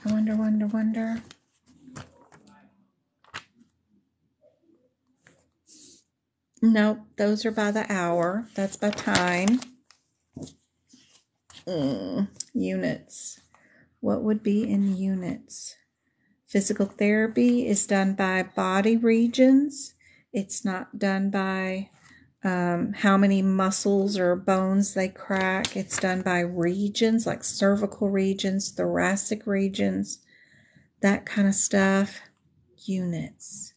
I wonder, wonder, wonder. Nope, those are by the hour. That's by time. Mm, units. What would be in units? Physical therapy is done by body regions. It's not done by um, how many muscles or bones they crack. It's done by regions, like cervical regions, thoracic regions, that kind of stuff. Units.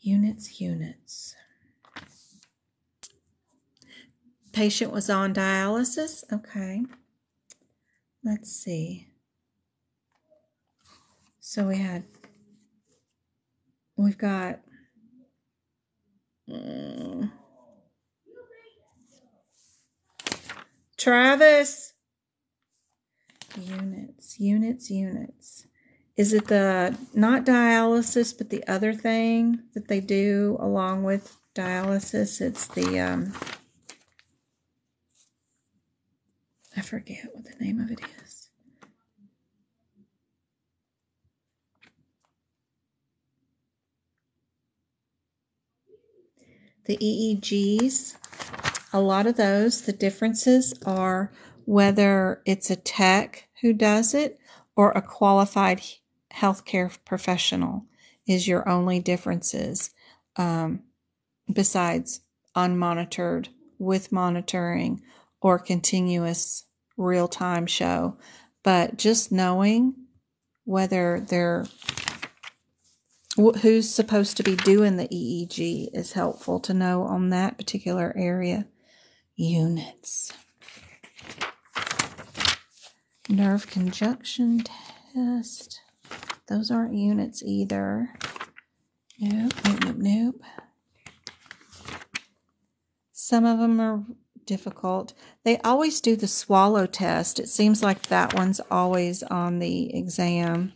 Units, units. Patient was on dialysis. Okay. Let's see. So we had, we've got, um, Travis. Units, units, units. Is it the, not dialysis, but the other thing that they do along with dialysis? It's the, um, I forget what the name of it is. The E E Gs, a lot of those, the differences are whether it's a tech who does it or a qualified healthcare professional is your only differences, um, besides unmonitored, with monitoring, or continuous real-time show. But just knowing whether they're, wh who's supposed to be doing the E E G is helpful to know on that particular area. Units. Nerve conjunction test. Those aren't units either. Nope, nope, nope, nope. Some of them are difficult. They always do the swallow test. It seems like that one's always on the exam.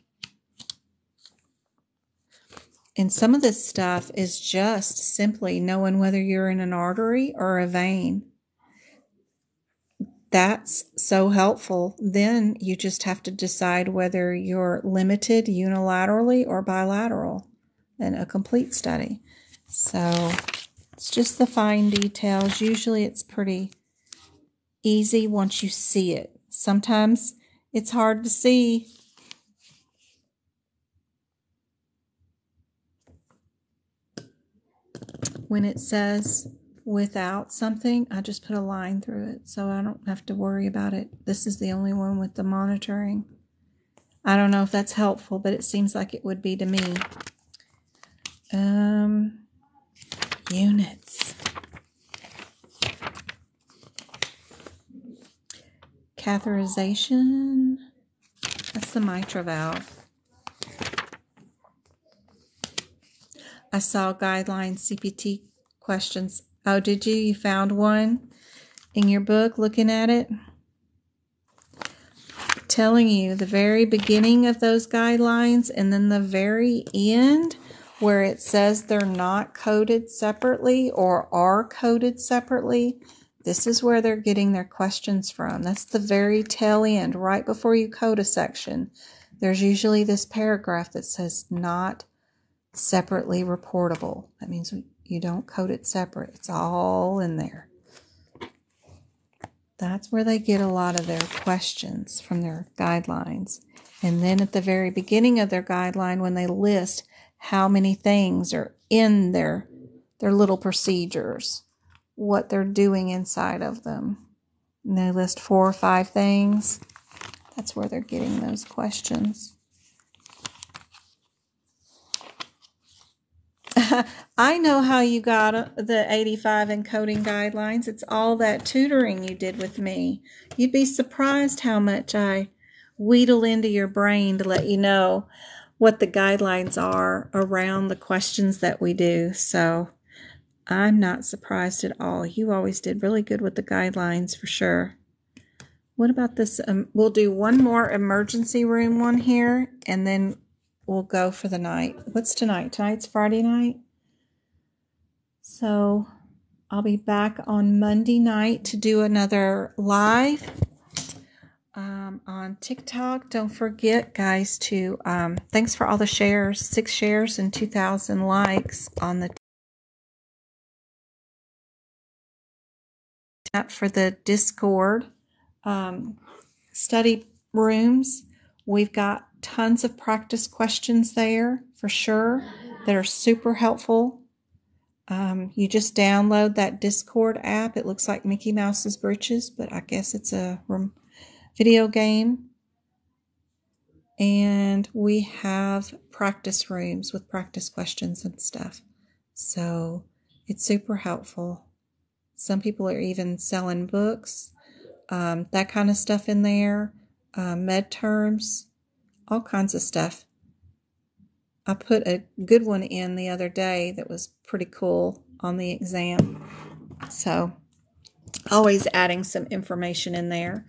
And some of this stuff is just simply knowing whether you're in an artery or a vein. That's so helpful. Then you just have to decide whether you're limited unilaterally or bilateral in a complete study. So it's just the fine details. Usually it's pretty easy once you see it. Sometimes it's hard to see. When it says without something, I just put a line through it so I don't have to worry about it. This is the only one with the monitoring. I don't know if that's helpful, but it seems like it would be to me. Um... Units. Catheterization. That's the mitral valve. I saw guideline C P T questions. Oh, did you? You found one in your book looking at it? I'm telling you, the very beginning of those guidelines and then the very end, where it says they're not coded separately or are coded separately, this is where they're getting their questions from. That's the very tail end, right before you code a section. There's usually this paragraph that says not separately reportable. That means you don't code it separate. It's all in there. That's where they get a lot of their questions from their guidelines. And then at the very beginning of their guideline, when they list how many things are in their, their little procedures, what they're doing inside of them. And they list four or five things. That's where they're getting those questions. I know how you got the eighty-five encoding guidelines. It's all that tutoring you did with me. You'd be surprised how much I wheedle into your brain to let you know what the guidelines are around the questions that we do. So I'm not surprised at all. You always did really good with the guidelines for sure. What about this? Um, we'll do one more emergency room one here, and then we'll go for the night. What's tonight? Tonight's Friday night. So I'll be back on Monday night to do another live um, on TikTok. Don't forget, guys, to um, thanks for all the shares, six shares and two thousand likes on the app for the Discord um, study rooms. We've got tons of practice questions there for sure that are super helpful. Um, you just download that Discord app. It looks like Mickey Mouse's Breeches, but I guess it's a video game. And we have practice rooms with practice questions and stuff. So it's super helpful. Some people are even selling books, um, that kind of stuff in there, uh, med terms, all kinds of stuff. I put a good one in the other day that was pretty cool on the exam. So always adding some information in there.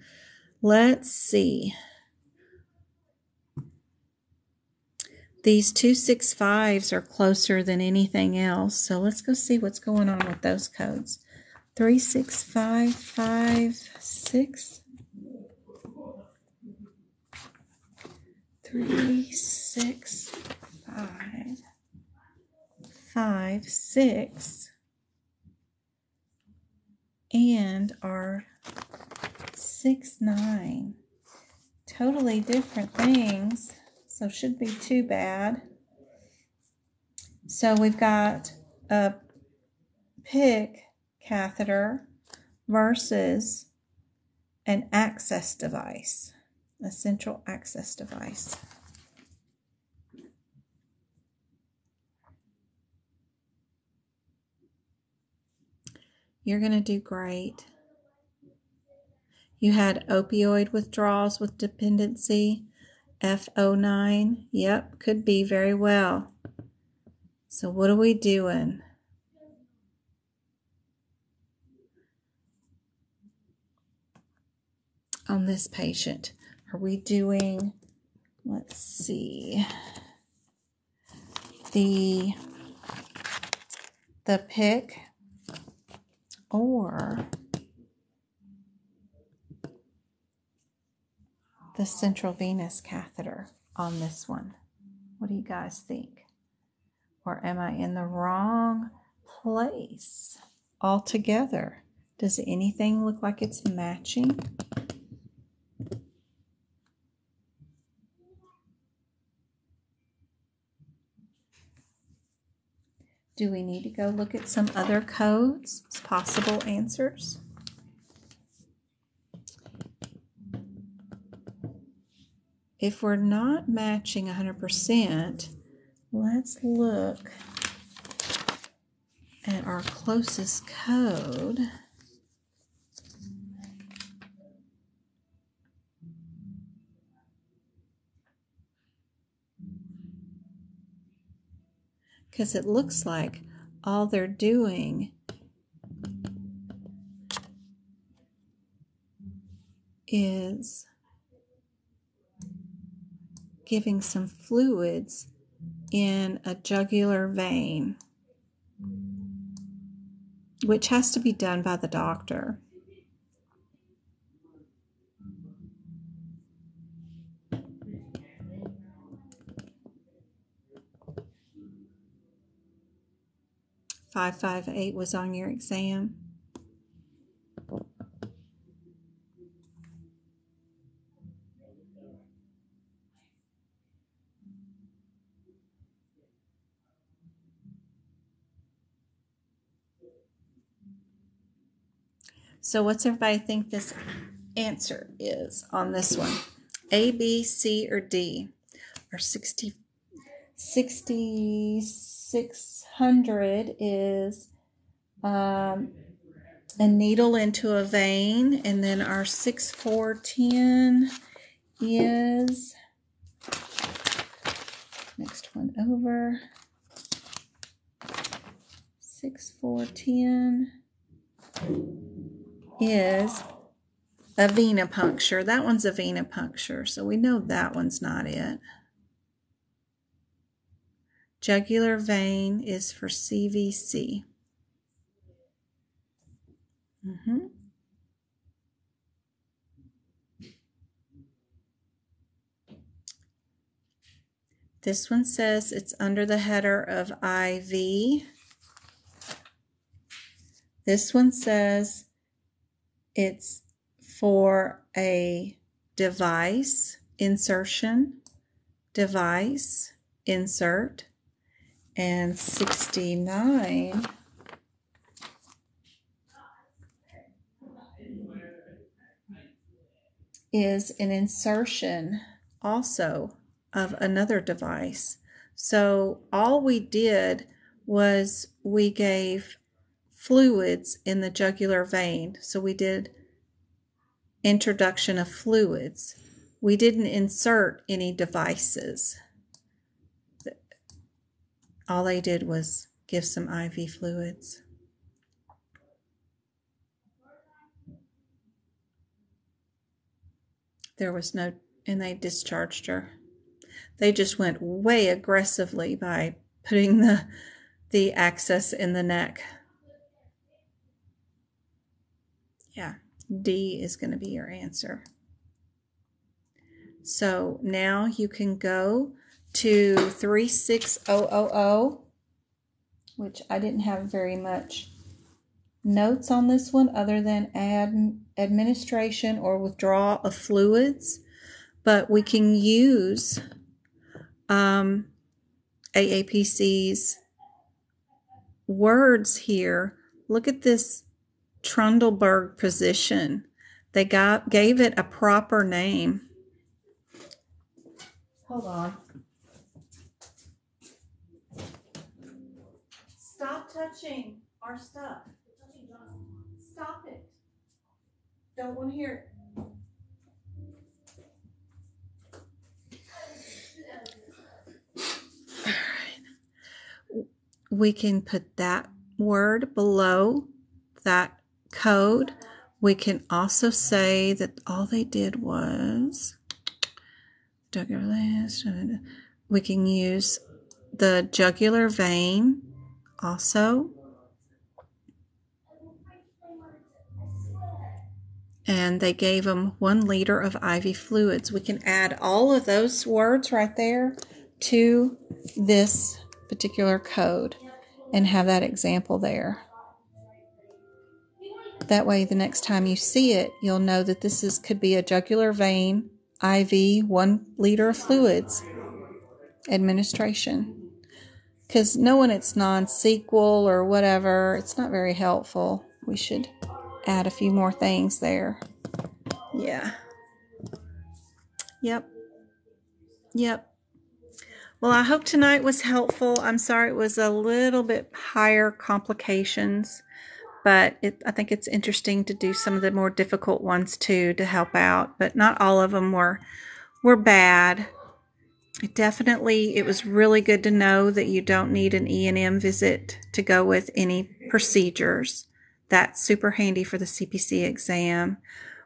Let's see. These two six fives are closer than anything else. So let's go see what's going on with those codes. three six five five six. three six five five six, and our six nine, totally different things, so shouldn't be too bad. So we've got a P I C catheter versus an access device, a central access device. You're going to do great. You had opioid withdrawals with dependency, F O nine. Yep, could be very well. So what are we doing? On this patient, are we doing, let's see, the, the P I C? Or the central venous catheter on this one. What do you guys think? Or am I in the wrong place altogether? Does anything look like it's matching? Do we need to go look at some other codes, possible answers? If we're not matching one hundred percent, let's look at our closest code. Because it looks like all they're doing is giving some fluids in a jugular vein, which has to be done by the doctor. five five eight was on your exam. So what's everybody think this answer is on this one? A, B, C, or D? Or sixty-six hundred is um, a needle into a vein, and then our sixty-four ten is next one over. sixty-four ten is A venipuncture. That one's a venipuncture, so we know that one's not it. Jugular vein is for C V C. Mm-hmm. This one says it's under the header of I V. This one says it's for a device, insertion, device, insert, and sixty-nine. Is an insertion also of another device. So all we did was we gave fluids in the jugular vein. So we did introduction of fluids. We didn't insert any devices. All they did was give some I V fluids. There was no, and they discharged her. They just went way aggressively by putting the, the access in the neck. Yeah, D is going to be your answer. So now you can go to three six zero zero zero, which I didn't have very much notes on this one other than ad, administration or withdrawal of fluids, but we can use um, A A P C's words here. Look at this Trundleberg position. They got, gave it a proper name. Hold on. Stop touching our stuff. Stop it. Don't want to hear it. All right. We can put that word below that code. We can also say that all they did was, we can use the jugular vein also. And they gave them one liter of I V fluids. We can add all of those words right there to this particular code and have that example there. That way, the next time you see it, you'll know that this is, could be a jugular vein, I V, one liter of fluids, administration. Because knowing it's non-sequel or whatever, it's not very helpful. We should add a few more things there. Yeah. Yep. Yep. Well, I hope tonight was helpful. I'm sorry it was a little bit higher complications, but it, I think it's interesting to do some of the more difficult ones too to help out, but not all of them were, were bad. It definitely, it was really good to know that you don't need an E and M visit to go with any procedures. That's super handy for the C P C exam.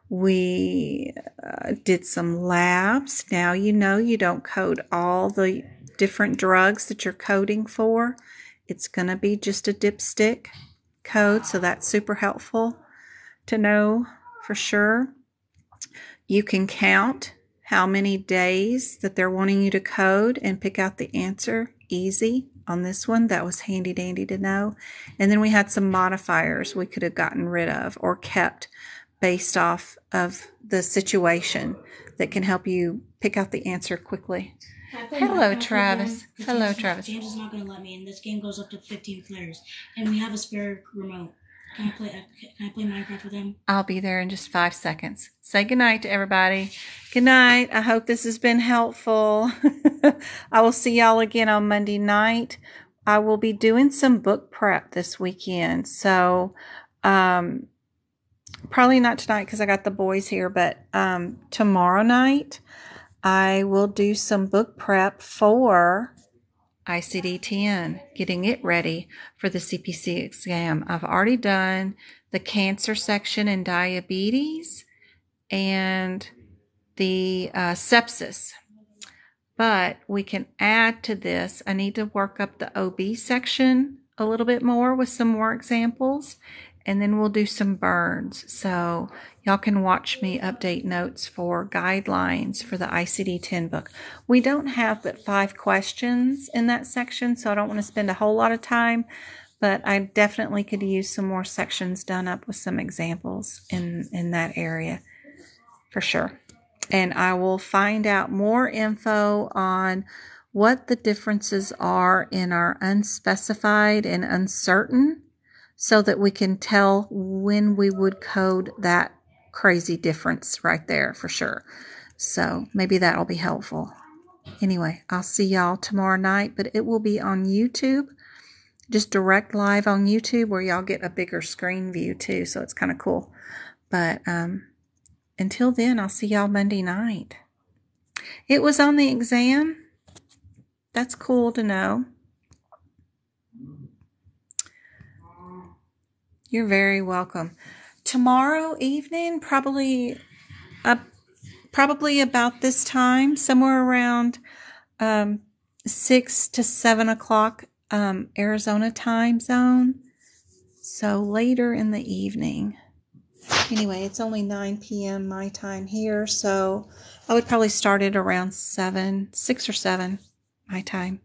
We uh, did some labs. Now you know you don't code all the different drugs that you're coding for. It's going to be just a dipstick code, so that's super helpful to know for sure. You can count how many days that they're wanting you to code and pick out the answer. Easy. On this one, that was handy dandy to know. And then we had some modifiers we could have gotten rid of or kept based off of the situation that can help you pick out the answer quickly. Hello, Travis. Hello, Travis. James is not going to let me in. This game goes up to fifteen players, and we have a spare remote. Can I play, can I play Minecraft with him? I'll be there in just five seconds. Say goodnight to everybody. Good night. I hope this has been helpful. I will see y'all again on Monday night. I will be doing some book prep this weekend. So um, probably not tonight because I got the boys here, but um, tomorrow night I will do some book prep for I C D ten, getting it ready for the C P C exam. I've already done the cancer section and diabetes and the uh, sepsis. But we can add to this. I need to work up the O B section a little bit more with some more examples, and then we'll do some burns. So y'all can watch me update notes for guidelines for the I C D ten book. We don't have but five questions in that section, so I don't want to spend a whole lot of time, but I definitely could use some more sections done up with some examples in, in that area for sure. And I will find out more info on what the differences are in our unspecified and uncertain, so that we can tell when we would code that crazy difference right there for sure. So maybe that'll be helpful. Anyway, I'll see y'all tomorrow night, but it will be on YouTube, just direct live on YouTube, where y'all get a bigger screen view too, so it's kind of cool. But um, until then, I'll see y'all Monday night. It was on the exam. That's cool to know. You're very welcome. Tomorrow evening, probably uh, probably about this time, somewhere around um, six to seven o'clock um, Arizona time zone. So later in the evening. Anyway, it's only nine p m my time here, so I would probably start it around seven, six or seven my time.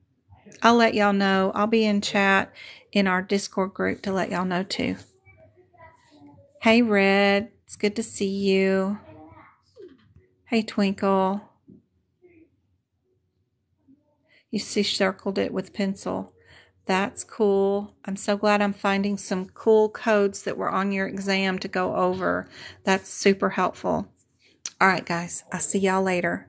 I'll let y'all know. I'll be in chat in our Discord group to let y'all know too. Hey, Red. It's good to see you. Hey, Twinkle. You see, circled it with pencil. That's cool. I'm so glad I'm finding some cool codes that were on your exam to go over. That's super helpful. All right, guys. I'll see y'all later.